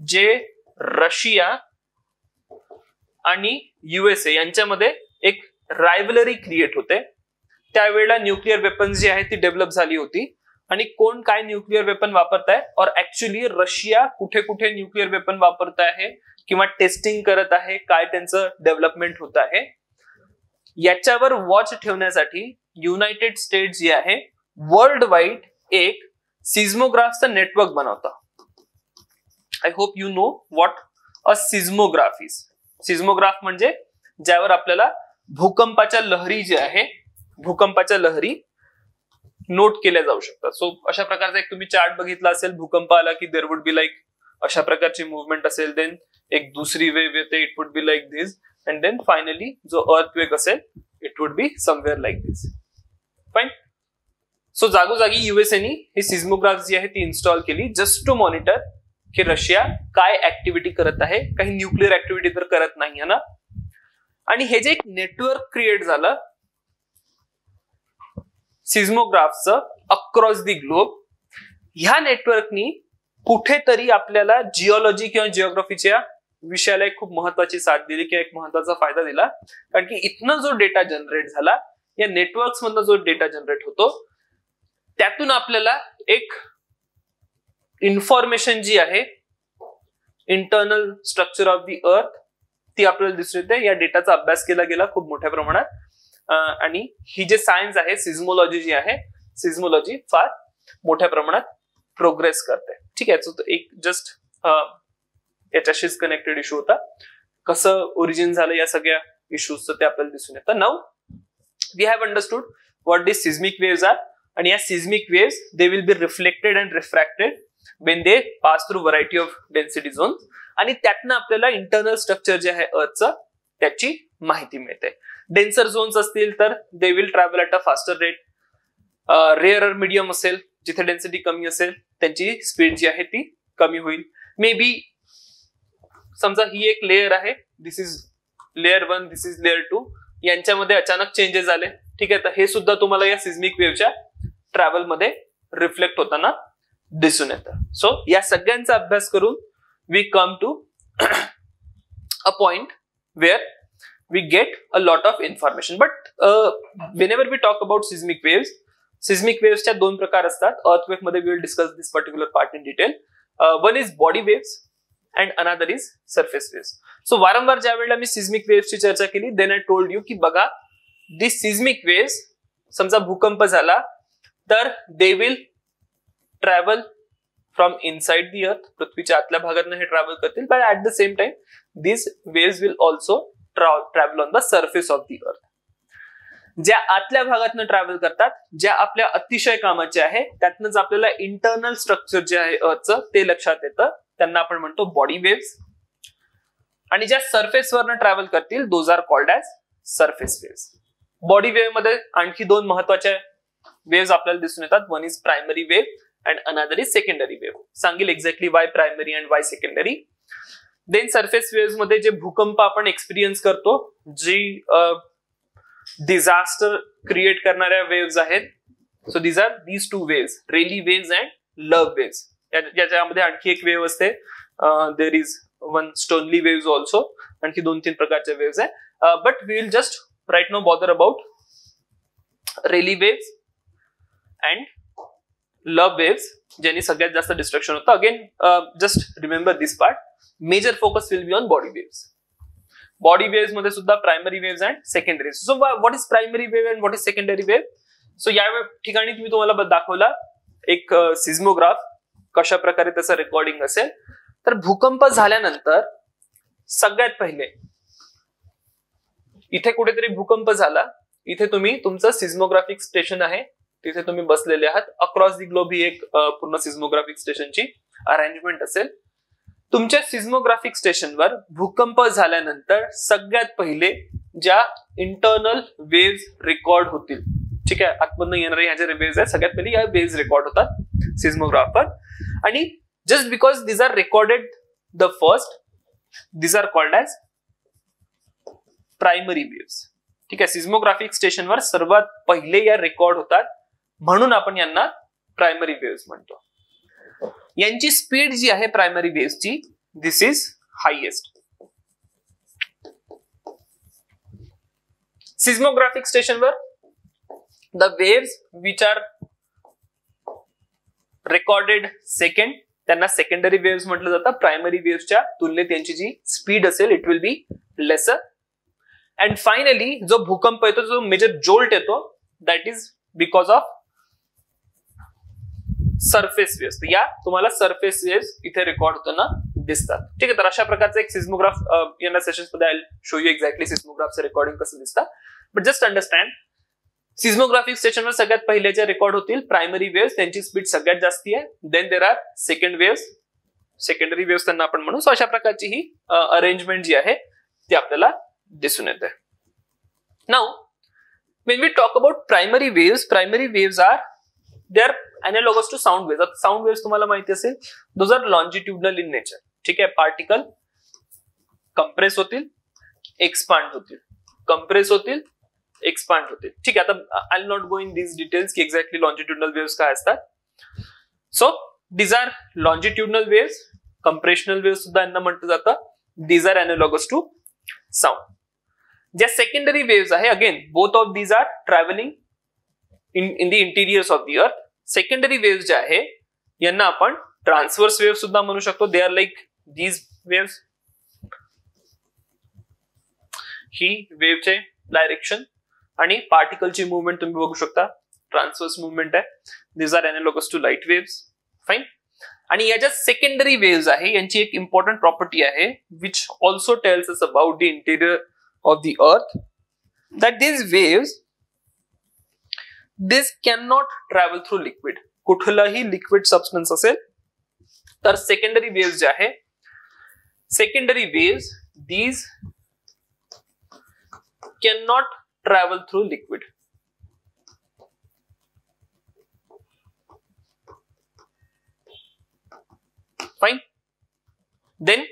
जे रशिया आणि युएसए यांच्यामध्ये एक रायव्हलरी क्रिएट होते त्यावेळेला न्यूक्लिअर वेपन्स जी आहेत ती डेव्हलप झाली होती आणि कोण काय न्यूक्लिअर वेपन वापरत आहे और ऍक्च्युअली रशिया कुठे कुठे न्यूक्लिअर वेपन वापरत आहे किंवा टेस्टिंग करत आहे काय त्यांचं डेव्हलपमेंट होत आहे याच्यावर वॉच ठेवण्यासाठी युनायटेड स्टेट्स जे आहे वर्ल्ड वाईड एक सिझमोग्राफचं नेटवर्क बनवतं. I hope you know what a seismograph is. Seismograph म्हणजे ज्यावर आपल्याला भूकंपाच्या लहरी जे आहे भूकंपाच्या लहरी नोट केल्या जाऊ शकतात. सो अशा प्रकारचा एक तुम्ही चार्ट बघितला असेल भूकंप आला की देयर वुड बी लाइक अशा प्रकारची मूव्हमेंट असेल देन एक दुसरी वेव्ह येते it would be like this and then finally जो अर्थक्वेक असेल it would be somewhere like this. Fine. So जागोजागी युएसएनी ही सिझमोग्राफ जी आहे ती इन्स्टॉल केली जस्ट टू मॉनिटर की रशिया काय ऍक्टिव्हिटी करत आहे काही न्यूक्लिअर ऍक्टिव्हिटी तर करत नाही ना. आणि हे जे एक नेटवर्क क्रिएट झालं सिझमोग्राफचं अक्रॉस दी ग्लोब ह्या नेटवर्कनी कुठेतरी आपल्याला जिओलॉजी किंवा जिओग्राफीच्या विषयाला एक खूप महत्वाची साथ दिली किंवा एक महत्वाचा फायदा दिला कारण की इथनं जो डेटा जनरेट झाला या नेटवर्क्स मधनं जो डेटा जनरेट होतो त्यातून आपल्याला एक इन्फॉर्मेशन जी आहे internal structure of the earth ती आपल्याला दिसून येते. या डेटाचा अभ्यास केला गेला खूप मोठ्या प्रमाणात आणि ही जे सायन्स आहे सिझमोलॉजी जी आहे सिझमोलॉजी फार मोठ्या प्रमाणात प्रोग्रेस करते. ठीक आहे. सो एक जस्ट याच्याशीच कनेक्टेड इश्यू होता कसं ओरिजिन झालं या सगळ्या इश्यूजचं ते आपल्याला दिसून येतं. Now we have understood what the seismic waves are आणि या seismic waves they will be reflected and refracted when they pass through variety of density zones आणि त्यातनं आपल्याला इंटरनल स्ट्रक्चर जे आहे अर्थचं त्याची माहिती मिळते. डेन्सर झोन्स असतील तर they will travel at a faster rate. Rarer medium असेल जिथे डेन्सिटी कमी असेल त्यांची स्पीड जी आहे ती कमी होईल. मे बी समजा ही एक लेअर आहे this is layer one this is layer two यांच्यामध्ये अचानक चेंजेस झाले. ठीक आहे. तर हे सुद्धा तुम्हाला या सिझमिक वेव्हच्या ट्रॅव्हलमध्ये रिफ्लेक्ट होताना दिसून येतं. सो या सगळ्यांचा अभ्यास करून we come to a point where we get a lot of information. But uh, whenever we talk about seismic waves, seismic waves cha don prakar astat. Earthquake madhe we will discuss this particular part in detail. Uh, one is body waves and another is surface waves. So varamvar jya vela mi seismic waves chi charcha keli then I told you ki baga these seismic waves samjha bhukamp zala tar they will travel from inside the earth पृथ्वीच्या आतल्या भागातून हे travel करतील पण at the same time this waves will also travel on the surface of the earth. ज्या आतल्या भागातून travel करतात ज्या आपल्या अतिशय कामाच्या आहे त्यातनंच आपल्याला इंटरनल स्ट्रक्चर जे आहे अर्थचं ते लक्षात येतं त्यांना आपण म्हणतो बॉडी वेव्स. आणि ज्या सर्फेसवरनं ट्रॅव्हल करतील those are called as surface waves. Body wave मध्ये आणखी दोन महत्वाच्या वेव्स आपल्याला दिसून येतात. One is primary wave and another is secondary wave. सांगेल exactly why primary and why secondary. Then surface waves मध्ये जे भूकंप आपण एक्सपिरियन्स करतो जी डिझास्टर क्रिएट करणाऱ्या वेव्स आहेत so these are these two waves Rayleigh waves and Love waves. याच्यामध्ये आणखी एक वेव्ह असते there is one Stoneley waves also आणखी दोन तीन प्रकारच्या वेव्स आहे but we will just right no bother about Rayleigh waves and Love waves ज्यांनी सगळ्यात जास्त डिस्ट्रक्शन होतं. Again just remember this part. Major focus will be on body waves. Body waves मध्ये सुद्धा primary waves and secondary. So what is primary wave and what is secondary wave. So या ठिकाणी तुम्ही तुम्हाला दाखवला एक सिझमोग्राफ कशा प्रकारे त्याचं रेकॉर्डिंग असेल तर भूकंप झाल्यानंतर सगळ्यात पहिले इथे कुठेतरी भूकंप झाला इथे तुम्ही तुमचं सिझमोग्राफिक स्टेशन आहे तिथे तुम्ही बसलेले आहात. अक्रॉस दी ग्लोब ही एक पूर्ण सिझमोग्राफिक स्टेशनची अरेंजमेंट असेल. तुमच्या सिझमोग्राफिक स्टेशनवर भूकंप झाल्यानंतर सगळ्यात पहिले ज्या इंटरनल वेव्स रेकॉर्ड होतील ठीक आहे आतमधून येणारे ह्या ज्या वेव्स आहेत सगळ्यात पहिले या वेव्स रेकॉर्ड होतात सिझमोग्राफवर आणि just because these are recorded the first these are called as primary waves. ठीक आहे. सिझमोग्राफिक स्टेशनवर सर्वात पहिले या रेकॉर्ड होतात म्हणून आपण यांना प्रायमरी वेव्स म्हणतो. यांची स्पीड जी आहे प्रायमरी वेव्सची दिस इज हायेस्ट. सिझमोग्राफिक स्टेशनवर the waves which are recorded second, त्यांना सेकंडरी वेव्स म्हटलं जातं. प्राइमरी वेव्सच्या तुलनेत त्यांची जी स्पीड असेल it will be lesser. And finally जो भूकंप येतो, जो मेजर जोल्ट येतो, that is because of surface waves. या तुम्हाला सरफेस वेव्स इथे रेकॉर्ड होताना दिसतात. ठीक आहे, तर अशा प्रकारचा एक सिस्मोग्राफ या सेशन्स मध्ये आय शो यू एक्झॅक्टली सिस्मोग्राफचं रेकॉर्डिंग कसं दिसतं. बट जस्ट अंडरस्टँड, सिस्मोग्राफिक स्टेशनवर सगळ्यात पहिले जे रेकॉर्ड होतील प्रायमरी वेव्स, त्यांची स्पीड सगळ्यात जास्ती आहे. Then there are second waves, secondary waves त्यांना आपण म्हणू. सो अशा प्रकारची ही अरेंजमेंट जी आहे ती आपल्याला दिसून येते. Now when we talk about primary waves, primary waves are they are analogous to sound waves. Sound waves तुम्हाला माहिती असेल, those are longitudinal in nature. ठीक आहे, पार्टिकल कंप्रेस होतील, एक्सपांड होतील, कंप्रेस होतील, एक्सपांड होते. ठीक है, आता I not go in this details की एक्झॅक्टली लॉन्जिट्युडनल वेव्स काय असतात. So these are longitudinal waves, compressional waves सुद्धा यांना म्हटलं जातं. These are analogous to sound. ज्या सेकंडरी वेव्स आहे, again both of these are travelling in in the interiors of the earth. Secondary waves ज्या आहे यांना आपण ट्रान्सव्हर्स वेव्ह सुद्धा म्हणू शकतो. They are like these waves, ही वेव्हचे डायरेक्शन आणि पार्टिकलची मुवमेंट तुम्ही बघू शकता, ट्रान्सव्हर्स मुवमेंट आहे. These are analogous to light waves. Fine. आणि या ज्या सेकंडरी वेव्स आहे यांची एक इम्पॉर्टंट प्रॉपर्टी आहे which also tells us about the interior of the earth, that this waves this can not travel through liquid. कुठलाही liquid substance असेल तर सेकंडरी वेव्स जे आहे, secondary waves these can not travel through liquid. Fine. Then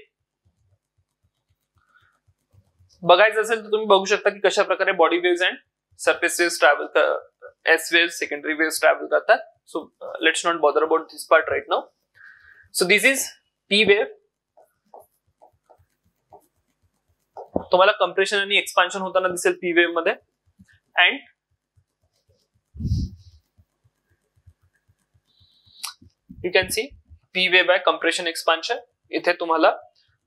बघायचं असेल तर तुम्ही बघू शकता की कशा प्रकारे body waves and surface waves travel, S waves, secondary waves travel करतात. So let's not bother about this part right now. So this is P wave. तुम्हाला कंप्रेशन आणि एक्सपान्शन होताना दिसेल पी वेव्ह मध्ये. And you can see P wave by compression expansion. इथे तुम्हाला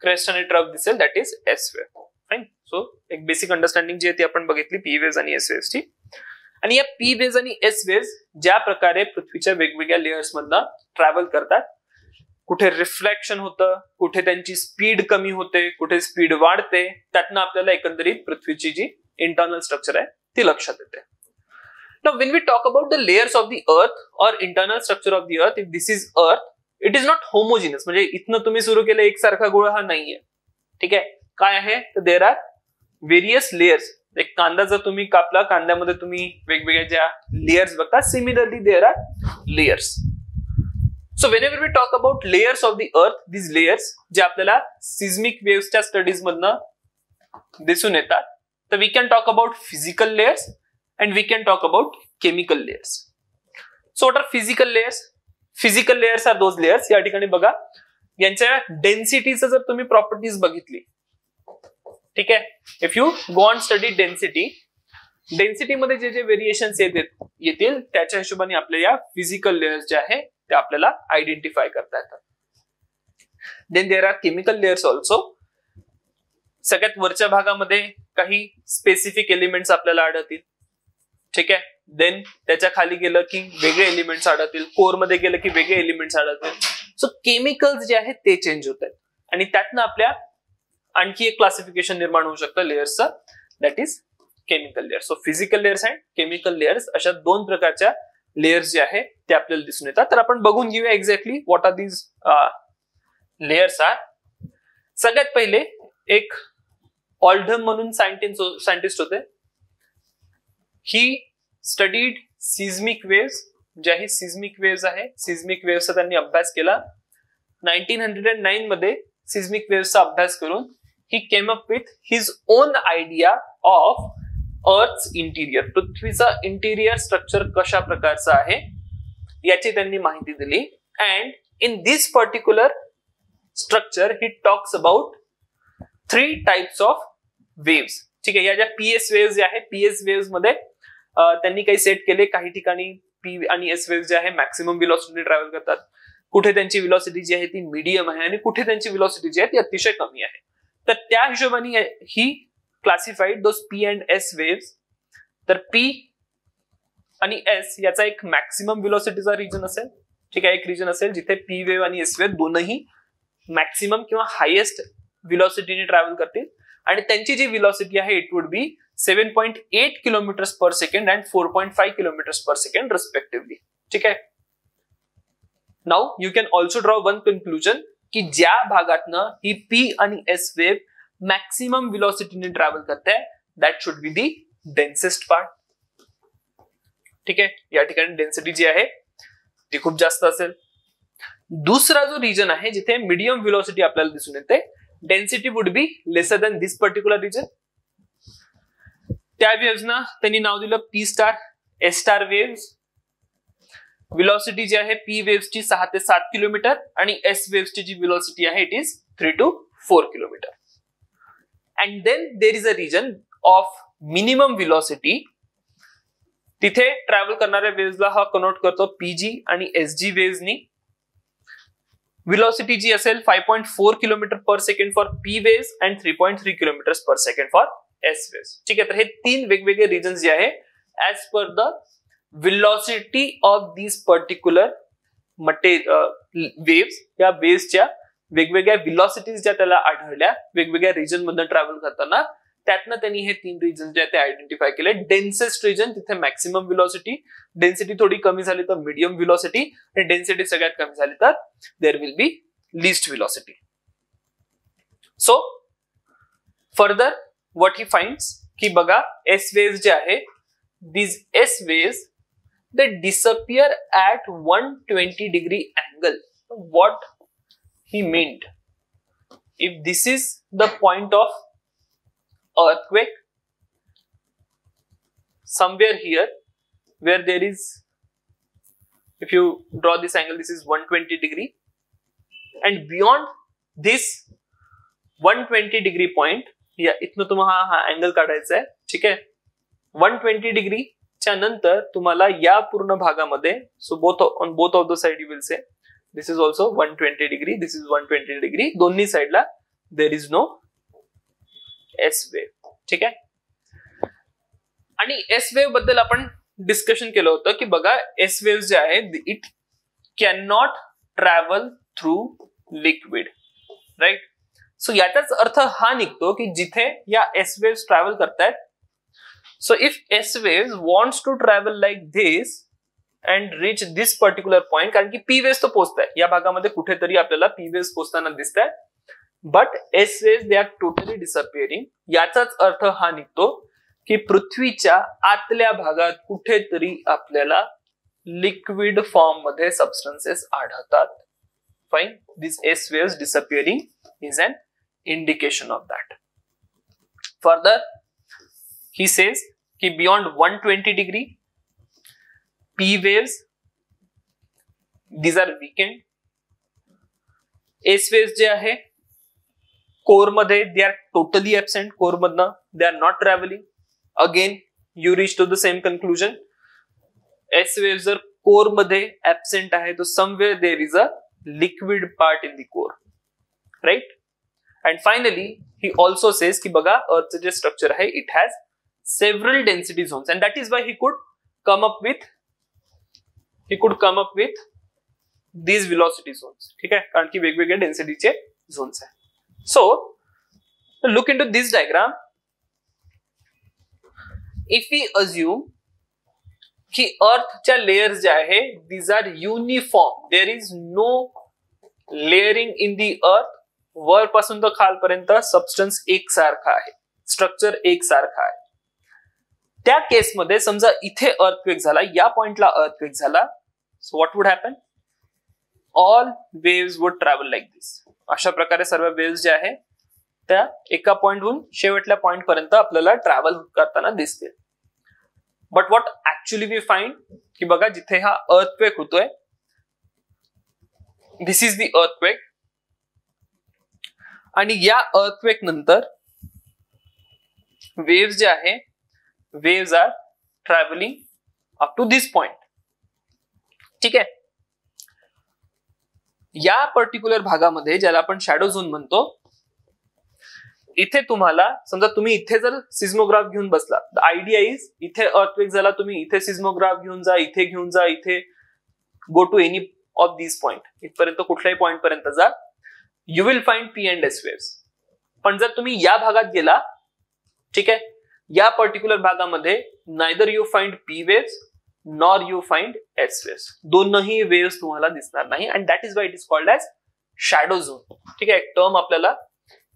crest आणि trough दिसेल, that is S wave. Fine. So एक बेसिक अंडरस्टँडिंग जी आहे ती आपण बघितली, पी वेव्स आणि एस वेव्स ची. आणि या पी वेव्स आणि एस वेव्स ज्या प्रकारे पृथ्वीच्या वेगवेगळ्या लेअर्स मधनं ट्रॅव्हल करतात, कुठे रिफ्लेक्शन होतं, कुठे त्यांची स्पीड कमी होते, कुठे स्पीड वाढते, त्यातनं आपल्याला एकंदरीत पृथ्वीची जी इंटरनल स्ट्रक्चर आहे ती लक्षात येते. Now when we talk about the layers of the अर्थ और internal structure of the earth, if this is earth, it is not homogeneous. म्हणजे इथनं तुम्ही सुरू केलं एकसारखा गोळा हा नाहीये. ठीक आहे, काय आहे तर देर आर व्हेरियस लेयर्स. एक कांदा जर तुम्ही कापला, कांद्यामध्ये तुम्ही वेगवेगळ्या ज्या लेयर्स बघता, similarly there are layers. So whenever we talk about layers of the earth, these layers जे आपल्याला seismic waves च्या स्टडीज मधनं दिसून येतात, तर we can talk about physical layers and we can talk about chemical layers. So what are physical layers? Physical layers are those layers, या ठिकाणी बघा यांच्या डेन्सिटीचं जर तुम्ही प्रॉपर्टीज बघितली, ठीक आहे, if you go on study density, density मध्ये जे जे व्हेरिएशन्स येतील त्याच्या हिशोबाने आपल्या या फिजिकल लेयर्स जे आहे ते आपल्याला आयडेंटिफाय करता येतात. Then there are chemical layers also. सगळ्यात वरच्या भागामध्ये काही स्पेसिफिक एलिमेंट्स आपल्याला आढळतील. ठीक आहे, देन त्याच्या खाली गेलं की वेगळे एलिमेंट्स आढळतील, कोरमध्ये गेलं की वेगळे एलिमेंट्स आढळतील. सो केमिकल्स जे आहेत ते चेंज होत आहेत आणि त्यातनं आपल्या आणखी एक क्लासिफिकेशन निर्माण होऊ शकतं लेयर्सचं, that is chemical layers. So physical layers and chemical layers अशा दोन प्रकारच्या लेयर्स जे आहे ते आपल्याला दिसून येतात. तर आपण बघून घेऊया exactly what are these layers are. सगळ्यात पहिले एक ऑल्डम म्हणून सायंटिस्ट सायंटिस्ट होते, ही स्टडीड सिझमिक वेव्स. ज्या ही सिझमिक वेव्स आहे, सिझमिक वेव्सचा त्यांनी अभ्यास केला. नाईन्टीन हंड्रेड अँड नाईन मध्ये सिझमिक वेव्सचा अभ्यास करून he came up with his own idea of earth's interior. पृथ्वीचा इंटिरियर स्ट्रक्चर कशा प्रकारचा आहे याची त्यांनी माहिती दिली. And in this particular structure he talks about three types of waves. ठीक आहे, या ज्या पीएस वेव्स ज्या आहेत, पीएस वेव्स मध्ये त्यांनी काही सेट केले, काही ठिकाणी पी आणि एस वेव्ह जे आहे मॅक्सिमम व्हेलॉसिटीने ट्रॅव्हल करतात, कुठे त्यांची व्हेलॉसिटी जी आहे ती मीडियम आहे आणि कुठे त्यांची व्हेलॉसिटी जी आहे ती अतिशय कमी आहे. तर त्या हिशोबाने he classified those P and S waves. तर पी आणि एस याचा एक मॅक्सिमम व्हेलॉसिटीचा रिजन असेल, ठीक आहे, एक रिजन असेल जिथे पी वेव्ह आणि एस वेव्ह दोनही मॅक्सिमम किंवा हायेस्ट व्हेलॉसिटीने ट्रॅव्हल करतील आणि त्यांची जी व्हेलॉसिटी आहे it would be seven point eight kilometers per second and four point five kilometers per second respectively. ठीक आहे. Now you can also draw one conclusion की ज्या भागातनं ही पी आणि एस वेव्ह मॅक्सिमम व्हेलॉसिटीने ट्रॅव्हल करते that should be the densest part. ठीक आहे, या ठिकाणी डेन्सिटी जी आहे ती खूप जास्त असेल. दुसरा जो रिजन आहे जिथे मीडियम व्हेलॉसिटी आपल्याला दिसून येते density would be lesser than this particular region. त्या वेव्हजना त्यांनी नाव दिलं P star S star waves. Velocity जी आहे पी वेव्सची सहा ते सात किलोमीटर आणि एस वेव्सची जी व्हेलॉसिटी आहे it is three to four kilometre. And then there is a region of minimum velocity, तिथे ट्रॅव्हल करणाऱ्या वेव्हला हा कन्वर्ट करतो पीजी आणि एसजी वेव्हनी. व्हेलॉसिटी जी असेल five point four kilometer per second for P waves and three point three kilometer per second for S waves. ठीक आहे. तर हे तीन वेगवेगळे रिजन्स जे आहे as per the velocity of this particular material waves, या वेव्सच्या वेगवेगळ्या व्हेलॉसिटीज ज्या त्याला आढळल्या वेगवेगळ्या रिजन मधून ट्रॅव्हल करताना त्यातनं त्यांनी हे तीन रिजन जे आहेत ते आयडेंटिफाय केले. डेन्सेस्ट रिजन तिथे मॅक्सिमम व्हेलॉसिटी, डेन्सिटी थोडी कमी झाली तर मीडियम व्हेलॉसिटी आणि डेन्सिटी सगळ्यात कमी झाली तर there will be least velocity. So further what he finds की बघा एस वेव्स जे आहे these S waves they disappear at one twenty degree angle. What he meant if this is the point of earthquake somewhere here where there is, if you draw this angle this is one hundred twenty degree and beyond this one hundred twenty degree point या इतना तुम्हाला हा angle काढायचा आहे. ठीक आहे. one hundred twenty degree च्या नंतर तुम्हाला या पूर्ण भागामध्ये so both on both of the side you will say this is also one hundred twenty degree, this is one hundred twenty degree, दोन्ही साइडला there is no S wave. ठीक आहे. आणि एस वेव्ह बद्दल आपण डिस्कशन केलं होतं की बघा एस वेव्ह जे आहे it can not travel through liquid, right. So याचाच अर्थ हा निघतो की जिथे या एस वेव्ह ट्रॅव्हल करतायत, so if S wave wants to travel like this and reach this particular point, कारण की पी वेव्ह तो पोहोचताय या भागामध्ये कुठेतरी आपल्याला पी वेव्ह पोहोचताना दिसताय but S wave they are totally disappearing. याचाच अर्थ हा निघतो की पृथ्वीच्या आतल्या भागात कुठेतरी आपल्याला लिक्विड फॉर्म मध्ये सबस्टन्सेस आढळतात. Fine, this S wave disappearing is an indication of that. Further he says की beyond one twenty degree P waves these are weakened. S wave जे आहे कोर मध्ये they are totally absent, core मधनं they are not travelling. Again you reach to the same conclusion. S wave जर core मध्ये absent आहे तो somewhere there is a liquid part in the core, right. And finally he also says की बघा अर्थचं जे structure आहे it has several density zones and that is why he could come up with he could come up with these velocity zones. ठीक आहे, कारण की वेगवेगळ्या डेन्सिटीचे झोन्स आहेत. So look into this diagram. If we assume कि Earth च्या layers जो है these are uniform, there is no layering in the Earth. वर पासून तो खाल पर्यंत substance एक सारखा है, structure एक सारखा है. त्या केस मध्ये समजा इथे earthquake झाला, या पॉइंटला earthquake झाला, so what would happen? All waves would travel like this. अशा प्रकारे सर्व वेव्स जे आहे त्या एका पॉइंटहून शेवटल्या पॉइंट पर्यंत आपल्याला ट्रॅव्हल करताना दिसतील. But what actually we find की बघा जिथे हा अर्थक्वेक होतोय दिस इज द अर्थक्वेक आणि या अर्थक्वेक नंतर वेव्स जे आहे waves are traveling up to this point. ठीक है, या पर्टिक्युलर भागामध्ये ज्याला आपण शॅडो झोन म्हणतो, इथे तुम्हाला समजा तुम्ही इथे जर सिस्मोग्राफ घेऊन बसला, द आयडिया इज इथे अर्थक्वेक झाला तुम्ही इथे सिस्मोग्राफ घेऊन जा, इथे घेऊन जा, इथे go to any of this point, इथपर्यंत कुठल्याही पॉइंट पर्यंत जा, you will find P and S waves. पण जर तुम्ही या भागात गेला, ठीक आहे, या पर्टिक्युलर भागामध्ये neither you find P waves nor you find S waves, दोनही वेव्स तुम्हाला दिसणार नाही. And that is why it is called as shadow zone. ठीक आहे, एक टर्म आपल्याला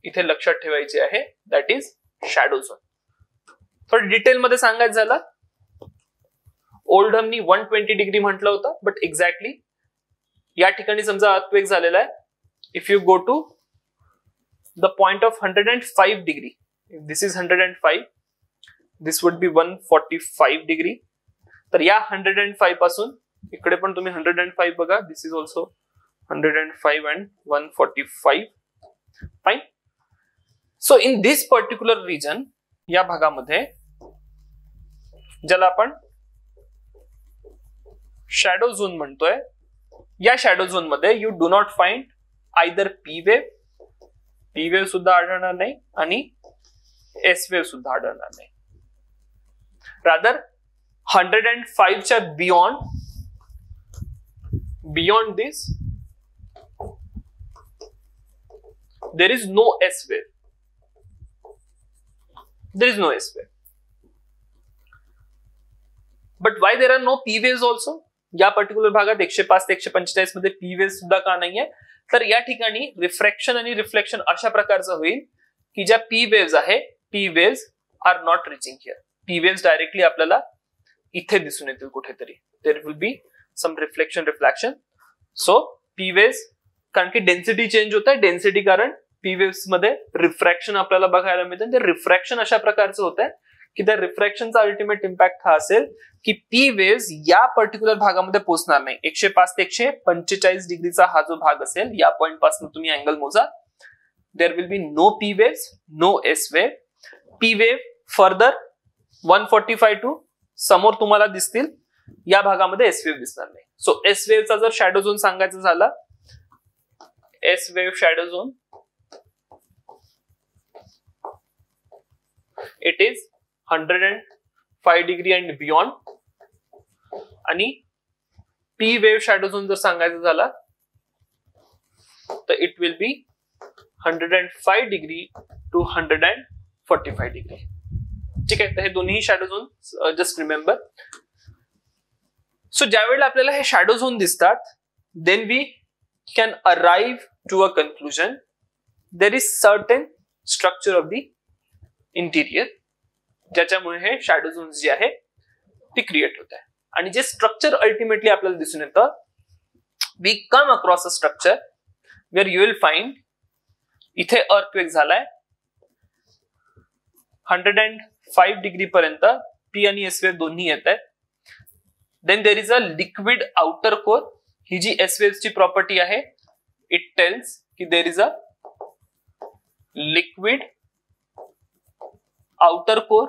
इथे लक्षात ठेवायची आहे, दॅट इज शॅडो झोन. थोडं डिटेल मध्ये सांगायचं झालं, ओल्डहमनी वन ट्वेंटी डिग्री म्हटलं होतं, बट एक्झॅक्टली या ठिकाणी समजा अर्थक्वेक झालेला आहे, if you go to the point of hundred and five degree, this is hundred and five, this would be one forty five degree. तर या हंड्रेड अँड फाईव्ह पासून इकडे पण तुम्ही हंड्रेड अँड फाईव्ह बघा, this is also hundred and five and one forty five. Fine, so in this particular region, या भागामध्ये ज्याला आपण शॅडो झोन म्हणतोय, या शॅडो झोन मध्ये you do not find either P wave, P wave सुद्धा आढळणार नाही आणि एस वेव्ह सुद्धा आढळणार नाही. रादर हंड्रेड अँड फाईव्हच्या beyond beyond this there is no S wave, there is no S wave. But why there are no P waves also? या particular भागात एकशे पाच ते एकशे पंचेचाळीस मध्ये पी वेव्ह सुद्धा का नाहीये? तर या ठिकाणी रिफ्रॅक्शन आणि रिफ्लेक्शन अशा प्रकारचं होईल की ज्या पी वेव्स आहे, P waves are not reaching here. P waves directly आपल्याला इथे दिसून येतील कुठेतरी, there will be some reflection, reflection. So P waves, कारण की डेन्सिटी चेंज होत आहे, डेन्सिटी कारण पी वेव्स मध्ये रिफ्रॅक्शन आपल्याला बघायला मिळतं. ते रिफ्रॅक्शन अशा प्रकारचं होत आहे की त्या रिफ्रॅक्शनचा अल्टिमेट इम्पॅक्ट हा असेल की पी वेव्स या पर्टिक्युलर भागामध्ये पोहोचणार नाही. एकशे पाच ते एकशे पंचेचाळीस डिग्रीचा हा जो भाग असेल, या पॉईंट पासून तुम्ही अँगल मोजा, there will be no P waves, no S wave. P wave further one forty five to समोर तुम्हाला दिसतील, या भागामध्ये एस वेव्ह दिसणार नाही. सो एस वेव्हचा जर शॅडो झोन सांगायचा झाला, S wave shadow zone, it is hundred and five degree and beyond. आणि पी वेव्ह शॅडो झोन जर सांगायचा झाला तर it will be hundred and five degree to hundred and forty five degree. ठीक आहे, तर हे दोन्ही shadow zone just remember. So ज्यावेळेला आपल्याला हे शॅडो झोन दिसतात, then we can arrive to a conclusion, there is certain structure of the interior ज्याच्यामुळे हे शॅडो झोन जे आहे ते क्रिएट होत आहे. आणि जे स्ट्रक्चर अल्टिमेटली आपल्याला दिसून येतं, we come across a structure where you will find इथे अर्थक्वेक झालाय, हंड्रेड अँड फाईव्ह डिग्री पर्यंत पी आणि एस वेव्ह दोन्ही येत आहेत. Then there is a liquid outer core, ही जी एस वेव्ह ची प्रॉपर्टी आहे, इट टेल्स की there is a liquid outer core.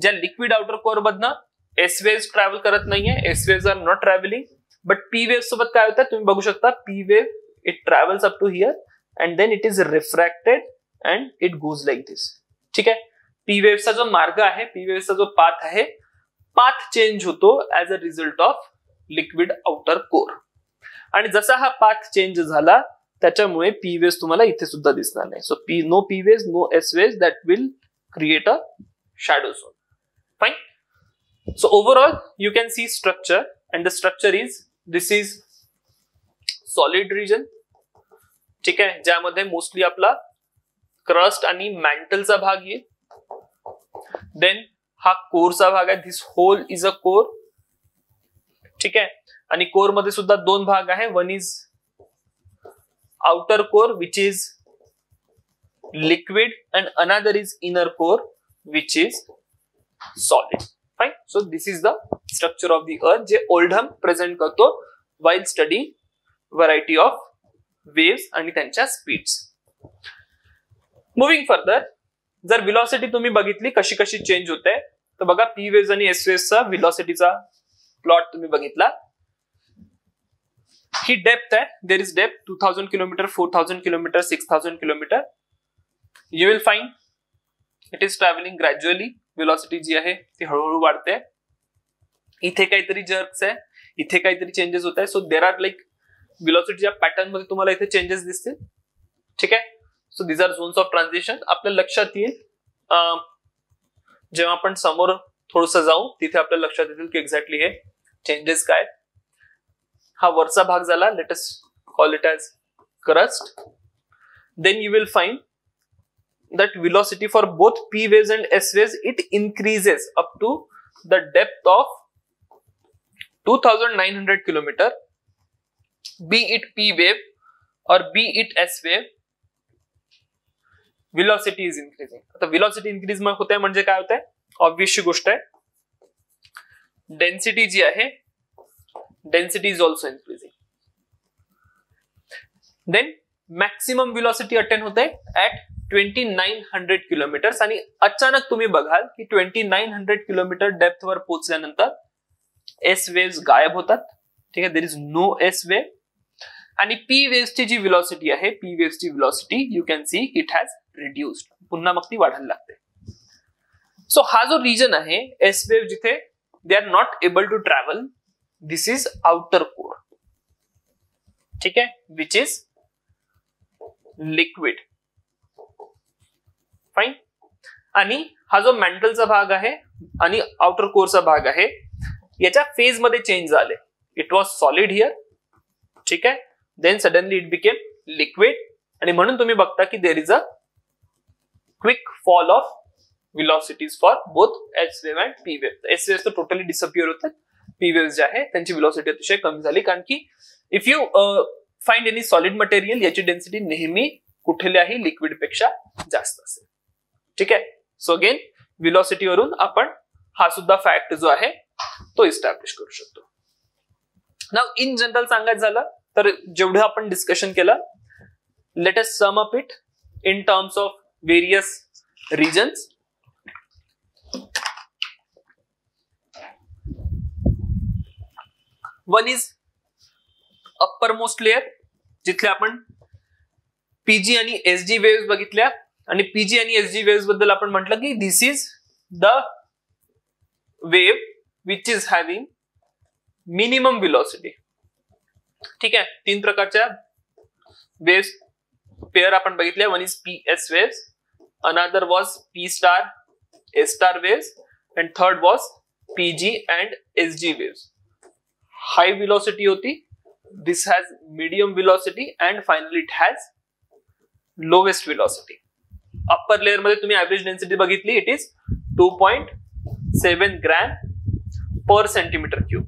ज्या लिक्विड आउटर कोर मधनं एस वेव्ह ट्रॅव्हल करत नाहीये, S wave are not travelling, but P wave सोबत काय होतं तुम्ही बघू शकता, P wave it travels up to here and then it is refracted and it goes like this. ठीक आहे, पी वेव्हचा जो मार्ग आहे, पी वेव्हचा जो पाथ आहे, पाथ चेंज होतो as a result of liquid outer core. आणि जसा हा पाथ चेंज झाला त्याच्यामुळे पी वेव्ह तुम्हाला इथे सुद्धा दिसणार नाही. So P no P wave, no S wave, that will create a shadow zone. Fine, so overall you can see structure and the structure is, this is solid region. ठीक आहे, ज्यामध्ये mostly आपला crust आणि मॅन्टलचा भाग येईल. Then हा कोरचा भाग आहे, this whole is a core. ठीक आहे, आणि कोर मध्ये सुद्धा दोन भाग आहे, one is outer core which is liquid and another is inner core which is solid. Fine, so this is the structure of the earth J ओल्डहम present करतो while study variety of waves आणि त्यांच्या speeds. Moving further, जर velocity तुम्ही बघितली कशी कशी change होते, तर बघा पी वेव्स आणि एस वेव्सचा व्हेलॉसिटीचा प्लॉट तुम्ही बघितला. ही डेप्थ आहे, there is depth two thousand kilometre, four thousand kilometre, six thousand kilometre. You will find it is travelling gradually, velocity जी आहे ती हळूहळू वाढते. इथे काहीतरी जर्क्स आहे, इथे काहीतरी चेंजेस होत आहे. सो देर आर लाईक व्हेलॉसिटीच्या पॅटर्न मध्ये तुम्हाला इथे चेंजेस दिसतील. ठीक आहे, so these are zones of transition. आपल्या लक्षात येईल जेव्हा आपण समोर थोडस जाऊ तिथे आपल्याला लक्षात येतील की एक्झॅक्टली हे चेंजेस काय. हा वरचा भाग झाला, latest call it as crust. Then you will find that velocity for both p waves and s waves it increases up to the depth of two thousand nine hundred kilometers, be it p wave or be it s wave, velocity is increasing. तो velocity increase में होता है म्हणजे काय होता है, obvious गोष्ट आहे डेन्सिटी जी आहे density is also increasing. Then maximum velocity attain होते at twenty nine hundred kilometres. आणि अचानक तुम्ही बघाल की twenty nine hundred kilometre depth वर पोहोचल्यानंतर एस वेव्स गायब होतात. ठीक आहे, there is no S wave. आणि पी वेव्सची जी व्हेलॉसिटी आहे पी वेव्सची velocity you can see it has reduced, पुन्हा मग ती वाढायला लागते. सो हा जो रिजन आहे एस वेव्ह जिथे they are not able to travel, this is outer core. ठीक आहे, विच इज लिक्विड. फाइन. आणि हा जो मॅन्टलचा भाग आहे आणि आउटर कोरचा भाग आहे याच्या फेज मध्ये चेंज झाले. इट वॉज सॉलिड हिअर, ठीक आहे, then suddenly it became liquid. आणि म्हणून तुम्ही बघता की there is a quick fall of velocities for both S wave and P wave. S wave तर टोटली डिसअपिअर होतात, पी वेव्ह जे आहे त्यांची व्हेलॉसिटी अतिशय कमी झाली, कारण की if you find any solid material याची डेन्सिटी नेहमी कुठल्याही लिक्विड पेक्षा जास्त असेल. ठीक आहे, सो अगेन व्हेलॉसिटी वरून आपण हा सुद्धा फॅक्ट जो आहे तो इस्टॅब्लिश करू शकतो. नाउ इन जनरल सांगायचं झालं तर जेवढं आपण डिस्कशन केलं, let us sum up it in terms of various regions. One is upper most layer, जिथले आपण पीजी आणि एसजी वेव्स बघितल्या. आणि पीजी आणि एसजी वेव्स बद्दल आपण म्हटलं की this is the wave which is having minimum velocity. ठीक आहे, तीन प्रकारच्या वेव्स पेअर आपण बघितल्या. One is P S waves, another was P star S star waves, and third was PG and SG waves. High velocity होती, this has medium velocity, and finally it has lowest velocity. Upper layer मध्ये तुम्ही average density बघितली, it is two point seven gram per centimetre cube.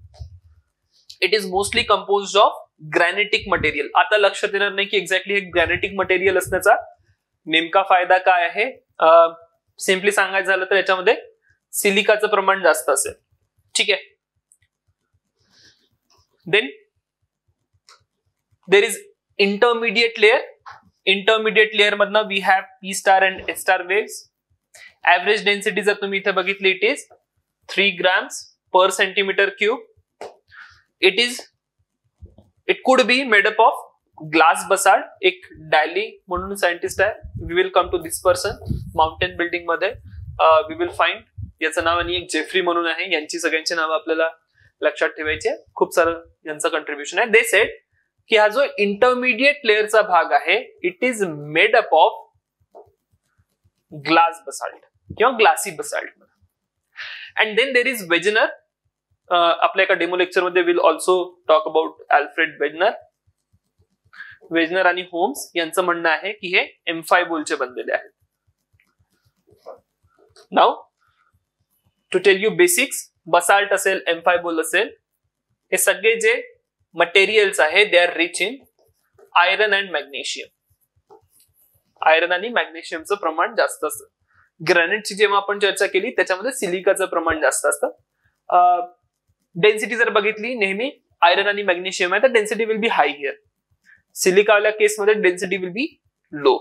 It is mostly compose of granitic material. आता लक्षात येणार नाही की exactly हे ग्रॅनिटिक material असण्याचा नेमका फायदा काय आहे. सिम्पली सांगायचं झालं तर याच्यामध्ये सिलिकाचं प्रमाण जास्त असेल. ठीक आहे, then there is intermediate layer. Intermediate layer मधन we have P star and S star waves. Average density जर तुम्ही इथे बघितली it is three grams per centimetre cube. It is it could be made up of glass basalt. एक Daly म्हणून scientist आहे, we will come to this person. Mountain building मध्ये we will find याचं नाव, आणि एक जेफ्री म्हणून आहे. यांची सगळ्यांची नावं आपल्याला लक्षात ठेवायची, खूप सारं यांचं कंट्रीब्युशन आहे. दे सेड कि हा जो इंटरमीडिएट लेयरचा भाग आहे it is made up of glass basalt किंवा glassy basalt. And then there is वेजनर. आपल्या एका डेमो लेक्चर मध्ये will also talk about Alfred वेजनर. वेजनर आणि होम्स यांचं म्हणणं आहे की हे एम्फायबोलचे बनलेले आहेत. Now to tell you basics, basalt असेल, एम्फायबोल असेल, हे सगळे जे मटेरियल्स आहे they are rich in iron and magnesium. Iron आणि मॅग्नेशियमचं प्रमाण जास्त असतं. ग्रॅनाइटची जेव्हा आपण चर्चा केली त्याच्यामध्ये सिलिकाचं प्रमाण जास्त असतं. डेन्सिटी जर बघितली नेहमी आयरन आणि मॅग्नेशियम आहे तर density will be high here. सिलिकावाल्या केसमध्ये density will be low,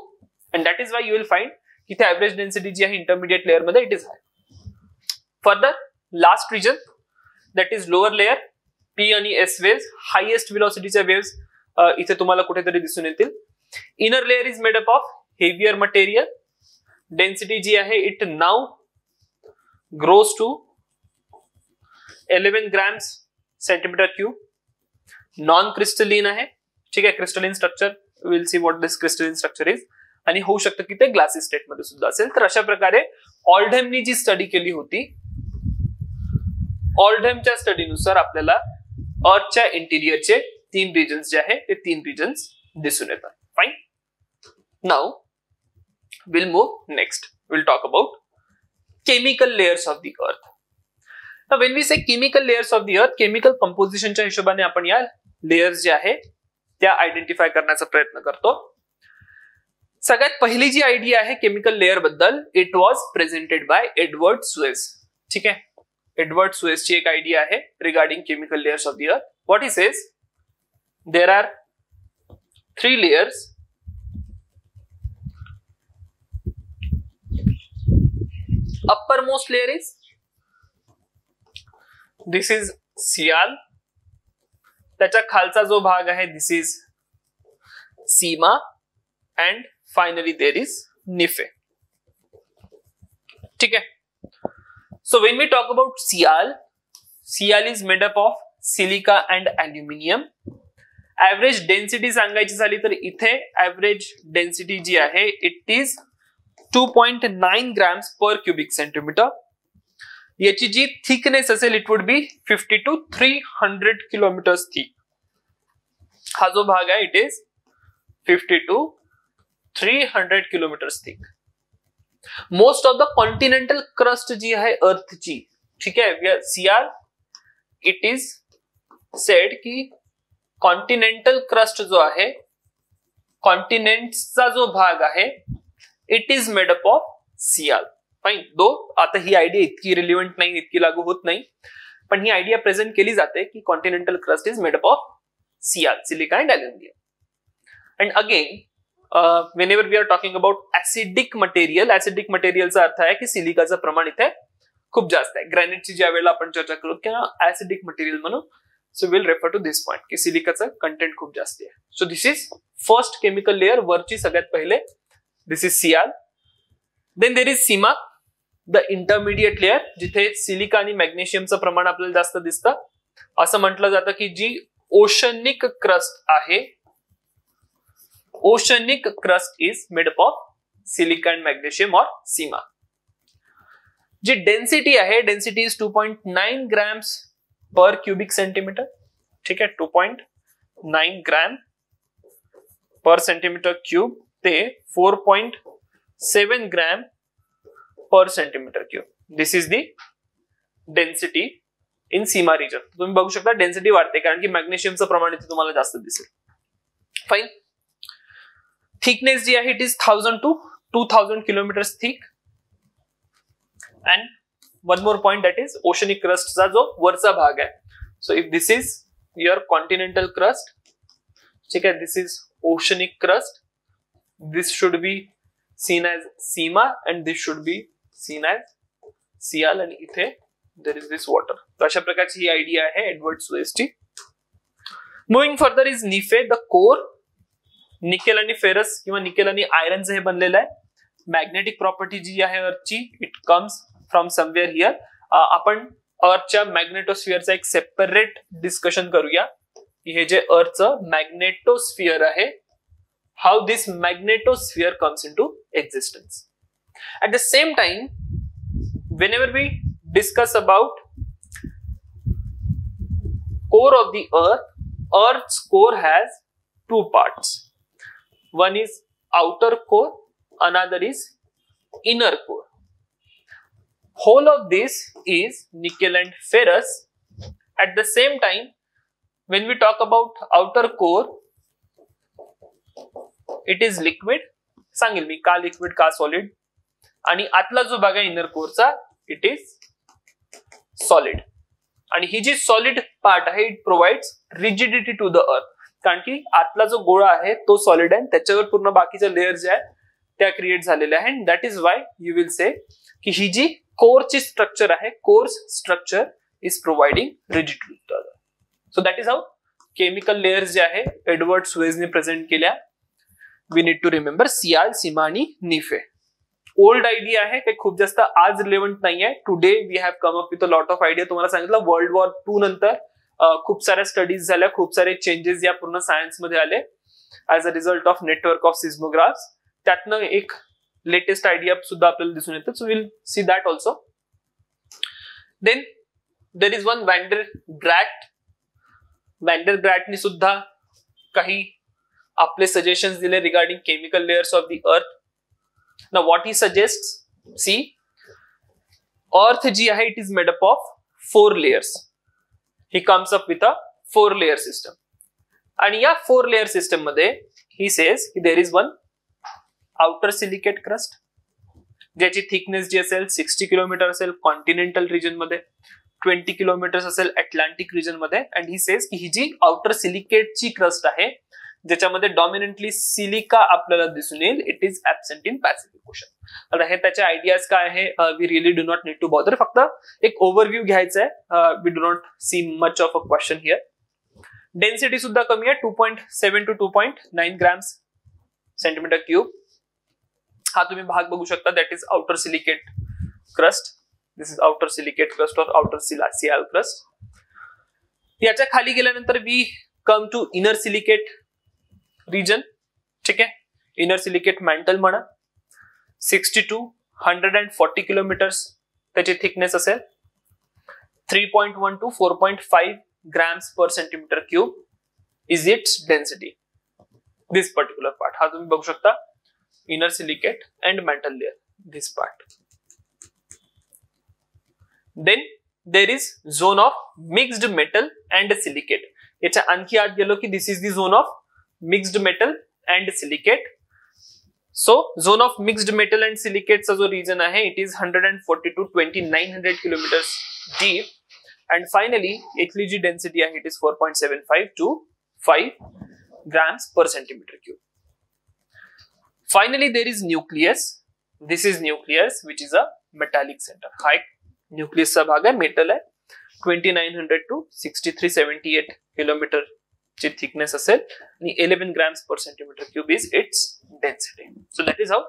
and that is why you will find इथे ऍव्हरेज डेन्सिटी जी आहे इंटरमिडिएट लेअरमध्ये it is high. Further, last region, that is lower layer, P आणि S waves, highest velocityच्या waves इथे तुम्हाला कुठेतरी दिसून येतील. Inner layer is made up of heavier material. Density जी आहे, it now grows to eleven grams centimeter cube. Non-crystalline आहे, ठीक आहे, crystalline structure. We'll see what this crystalline structure is. आणि होऊ शकतं की ते glassy state मध्ये सुद्धा असेल. तर अशा प्रकारे ऑल्डहॅमनी जी स्टडी केली होती, ऑल्डहॅमच्या स्टडीनुसार आपल्याला अर्थच्या इंटिरियरचे तीन रिजन्स जे आहे ते तीन रिजन्स दिसून येतात. Fine. Now will move next, will talk about chemical layers of the earth. Now when we say chemical layers of the earth, chemical कंपोजिशनच्या हिशोबाने आपण या लेयर्स जे आहे त्या आयडेंटिफाय करण्याचा प्रयत्न करतो. सगळ्यात पहिली जी आयडिया आहे केमिकल लेयर बद्दल, it was presented by एडवर्ड सुएस. ठीक आहे, एडवर्ड सुएस ची एक आयडिया आहे regarding chemical layers of the earth. What he says, there are three layers. Upper most layer is this is सियाल, त्याचा खालचा जो भाग आहे this is Seema, and finally there is निफे. ठीक है. So when we talk about सियाल, सियाल is made up of silica and aluminium. Average density सांगायची झाली तर इथे एवरेज डेन्सिटी जी आहे it is two point nine grams per cubic centimetre. याची जी थिकनेस असेल it would be fifty to three hundred kilometres thick. हा जो भाग आहे it is fifty to three hundred kilometres thick. Most of the continental crust जी है earth की, ठीक है, सीआर इट इज सेड की कॉन्टिनेंटल क्रस्ट जो है, कॉन्टिनेंट्स का जो भाग है it is made up of CR. Fine. दो आता ही आइडिया इतकी रिलेवेंट नहीं, इतकी लागू होत नहीं, पण ही आइडिया प्रेजेंट केली जाते की continental crust is made up of CR, silica and aluminium. And again Uh, whenever we are talking about acidic material, acidic material चा अर्थ है कि सिलिका च प्रमाण इथे खूप जास्त आहे. ग्रॅनाइट ची ज्या वेळेला आपण चर्चा करू की एसिडिक मटेरियल म्हणून, so will refer to this point की सिलिकाचा कंटेंट खूप जास्त आहे. So this is first chemical layer, वरची सगळ्यात पहिले this is सियाल. Then there is sima, the intermediate layer, जिथे सिलिका आणि मॅग्नेशियमचं प्रमाण आपल्याला जास्त दिसतं. असं म्हटलं जातं की जी ओशनिक क्रस्ट आहे, oceanic crust is made up of silica and magnesium और सीमा. जी डेंसिटी है, density is two point nine grams per cubic centimetre. ठीक है, two point nine gram per centimetre cube ते four point seven gram per centimetre cube. This is the density in sima region. तुम्ही बघू शकता density वाढते कारण की मॅग्नेशियमचं प्रमाण इथे तुम्हाला जास्त दिसेल. फाइन. थिकनेस जी है it is thousand to two thousand kilometre thick. And one more point, that is oceanic crust का जो वरचा भाग है. So if this is your continental crust, ठीक है, this is oceanic crust, this should be seen as sima and this should be seen as सियाल, and इथे there is this water. तो अशा प्रकार की आइडिया है एडवर्ड सुएस की. Moving further is निफे, the core. Nickel आणि ferrous किंवा nickel आणि आयरनचं हे बनलेलं आहे. मॅग्नेटिक प्रॉपर्टी जी आहे अर्थची it comes from somewhere here. आपण अर्थच्या मॅग्नेटोस्फिअरचा एक सेपरेट डिस्कशन करूया की हे जे अर्थचं मॅग्नेटोस्फिअर आहे, how this magnetosphere comes into existence. At the same time whenever we discuss about core of the earth, earth's core has two parts. One is outer core, another is inner core. Whole of this is nickel and ferrous. At the same time, when we talk about outer core, it is liquid. सांगेल मी का liquid का solid, आणि आतला जो भाग आहे inner कोरचा it is solid. आणि ही जी सॉलिड पार्ट आहे it provides rigidity to the earth, कारण की आतला जो गोळा आहे तो सॉलिड आहे, त्याच्यावर पूर्ण बाकीच्या लेयर्स जे आहेत त्या क्रिएट झालेल्या आहेत. That is why you will say की ही जी core structure है, coarse structure is providing rigid to other. So that is how chemical layers जो है एडवर्ड स्वेज ने प्रेजेंट केल्या. We need to remember सियाल, sima आणि निफे. ओल्ड आयडिया आहे, काही खूप जास्त आज रिलेव्हंट नाही आहे. Today we have come up with a lot of idea. तुम्हाला सांगितलं वर्ल्ड वॉर टू नंतर खूप साऱ्या स्टडीज झाल्या, खूप सारे चेंजेस या पूर्ण सायन्समध्ये आले as a result of network of seismographs. त्यातनं एक लेटेस्ट आयडिया सुद्धा आपल्याला दिसून येतं. So will see that also. Then there is one वॅन्डर ग्रॅट. Van der ग्रॅटनी सुद्धा काही आपले सजेशन्स दिले regarding chemical layers of the earth. Now what he suggests, see, Earth जी है, it is made up of four layers. He comes up with a four-layer system. And या four-layer system मधे he says there is one outer silicate crust, ज्याची thickness जी असेल sixty kilometers असेल continental region मधे, twenty kilometers असेल Atlantic region मधे. And he says की ही जी outer silicate ची crust है, ज्याच्यामध्ये डॉमिनंटली सिलिका आपल्याला दिसून येईल. It is absent in Pacific Ocean. आता हे त्याचे आयडियाज काय आहे, we really do not need to bother. फक्त एक ओव्हरव्ह्यू घ्यायचा आहे. We do not see much of a question here. Density सुद्धा कमी आहे, two point seven to two point nine grams centimetre cube. हा तुम्ही भाग बघू शकता. That is outer silicate crust. This is outer silicate crust or outer सियाल crust. याच्या खाली गेल्यानंतर we come to inner silicate region. ठीक है, इनर सिलिकेट मॅंटल म्हणा. Sixty to hundred and forty kilometres त्याची थिकनेस असेल. Three point one to four point five grams per centimetre cube is its density. This particular part हा तुम्ही बघू शकता, inner silicate and mantle layer, this part. Then there is zone of mixed metal and silicate. याच्या आणखी आत गेलो की this is the zone of mixed metal and silicate. So zone of mixed metal and silicate चा जो region है, it is one forty to twenty-nine hundred kilometre deep. And finally इटली जी डेंसिटी है, it is four point seven five to five grams per centimetre cube. Finally there is nucleus. This is nucleus which is a metallic centre. हा एक nucleus चा भाग है, metal है. twenty-nine hundred to sixty-three seventy-eight kilometre ची thickness असेल आणि eleven grams per centimetre cube is its density. So that is how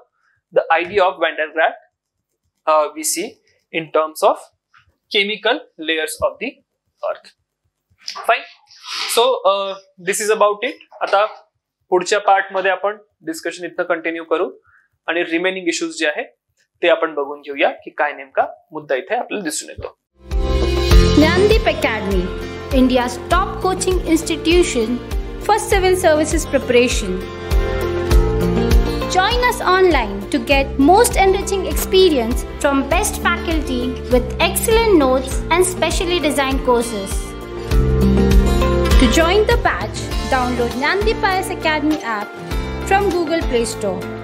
the idea of van der Gracht we see in terms of chemical layers of the earth. Fine. So this is about it. आता पुढच्या part मध्ये आपण discussion इथं continue करू आणि remaining issues जे आहेत ते आपण बघून घेऊया की काय नेमका मुद्दा इथे आपल्याला दिसून येतो. Gyandeep academy, India's top coaching institution for civil services preparation. Join us online to get most enriching experience from best faculty with excellent notes and specially designed courses. To join the batch, download Dnyanadeep Academy app from Google Play Store.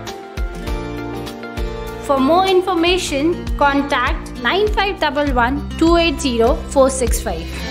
For more information, contact nine five one one two eight zero four six five.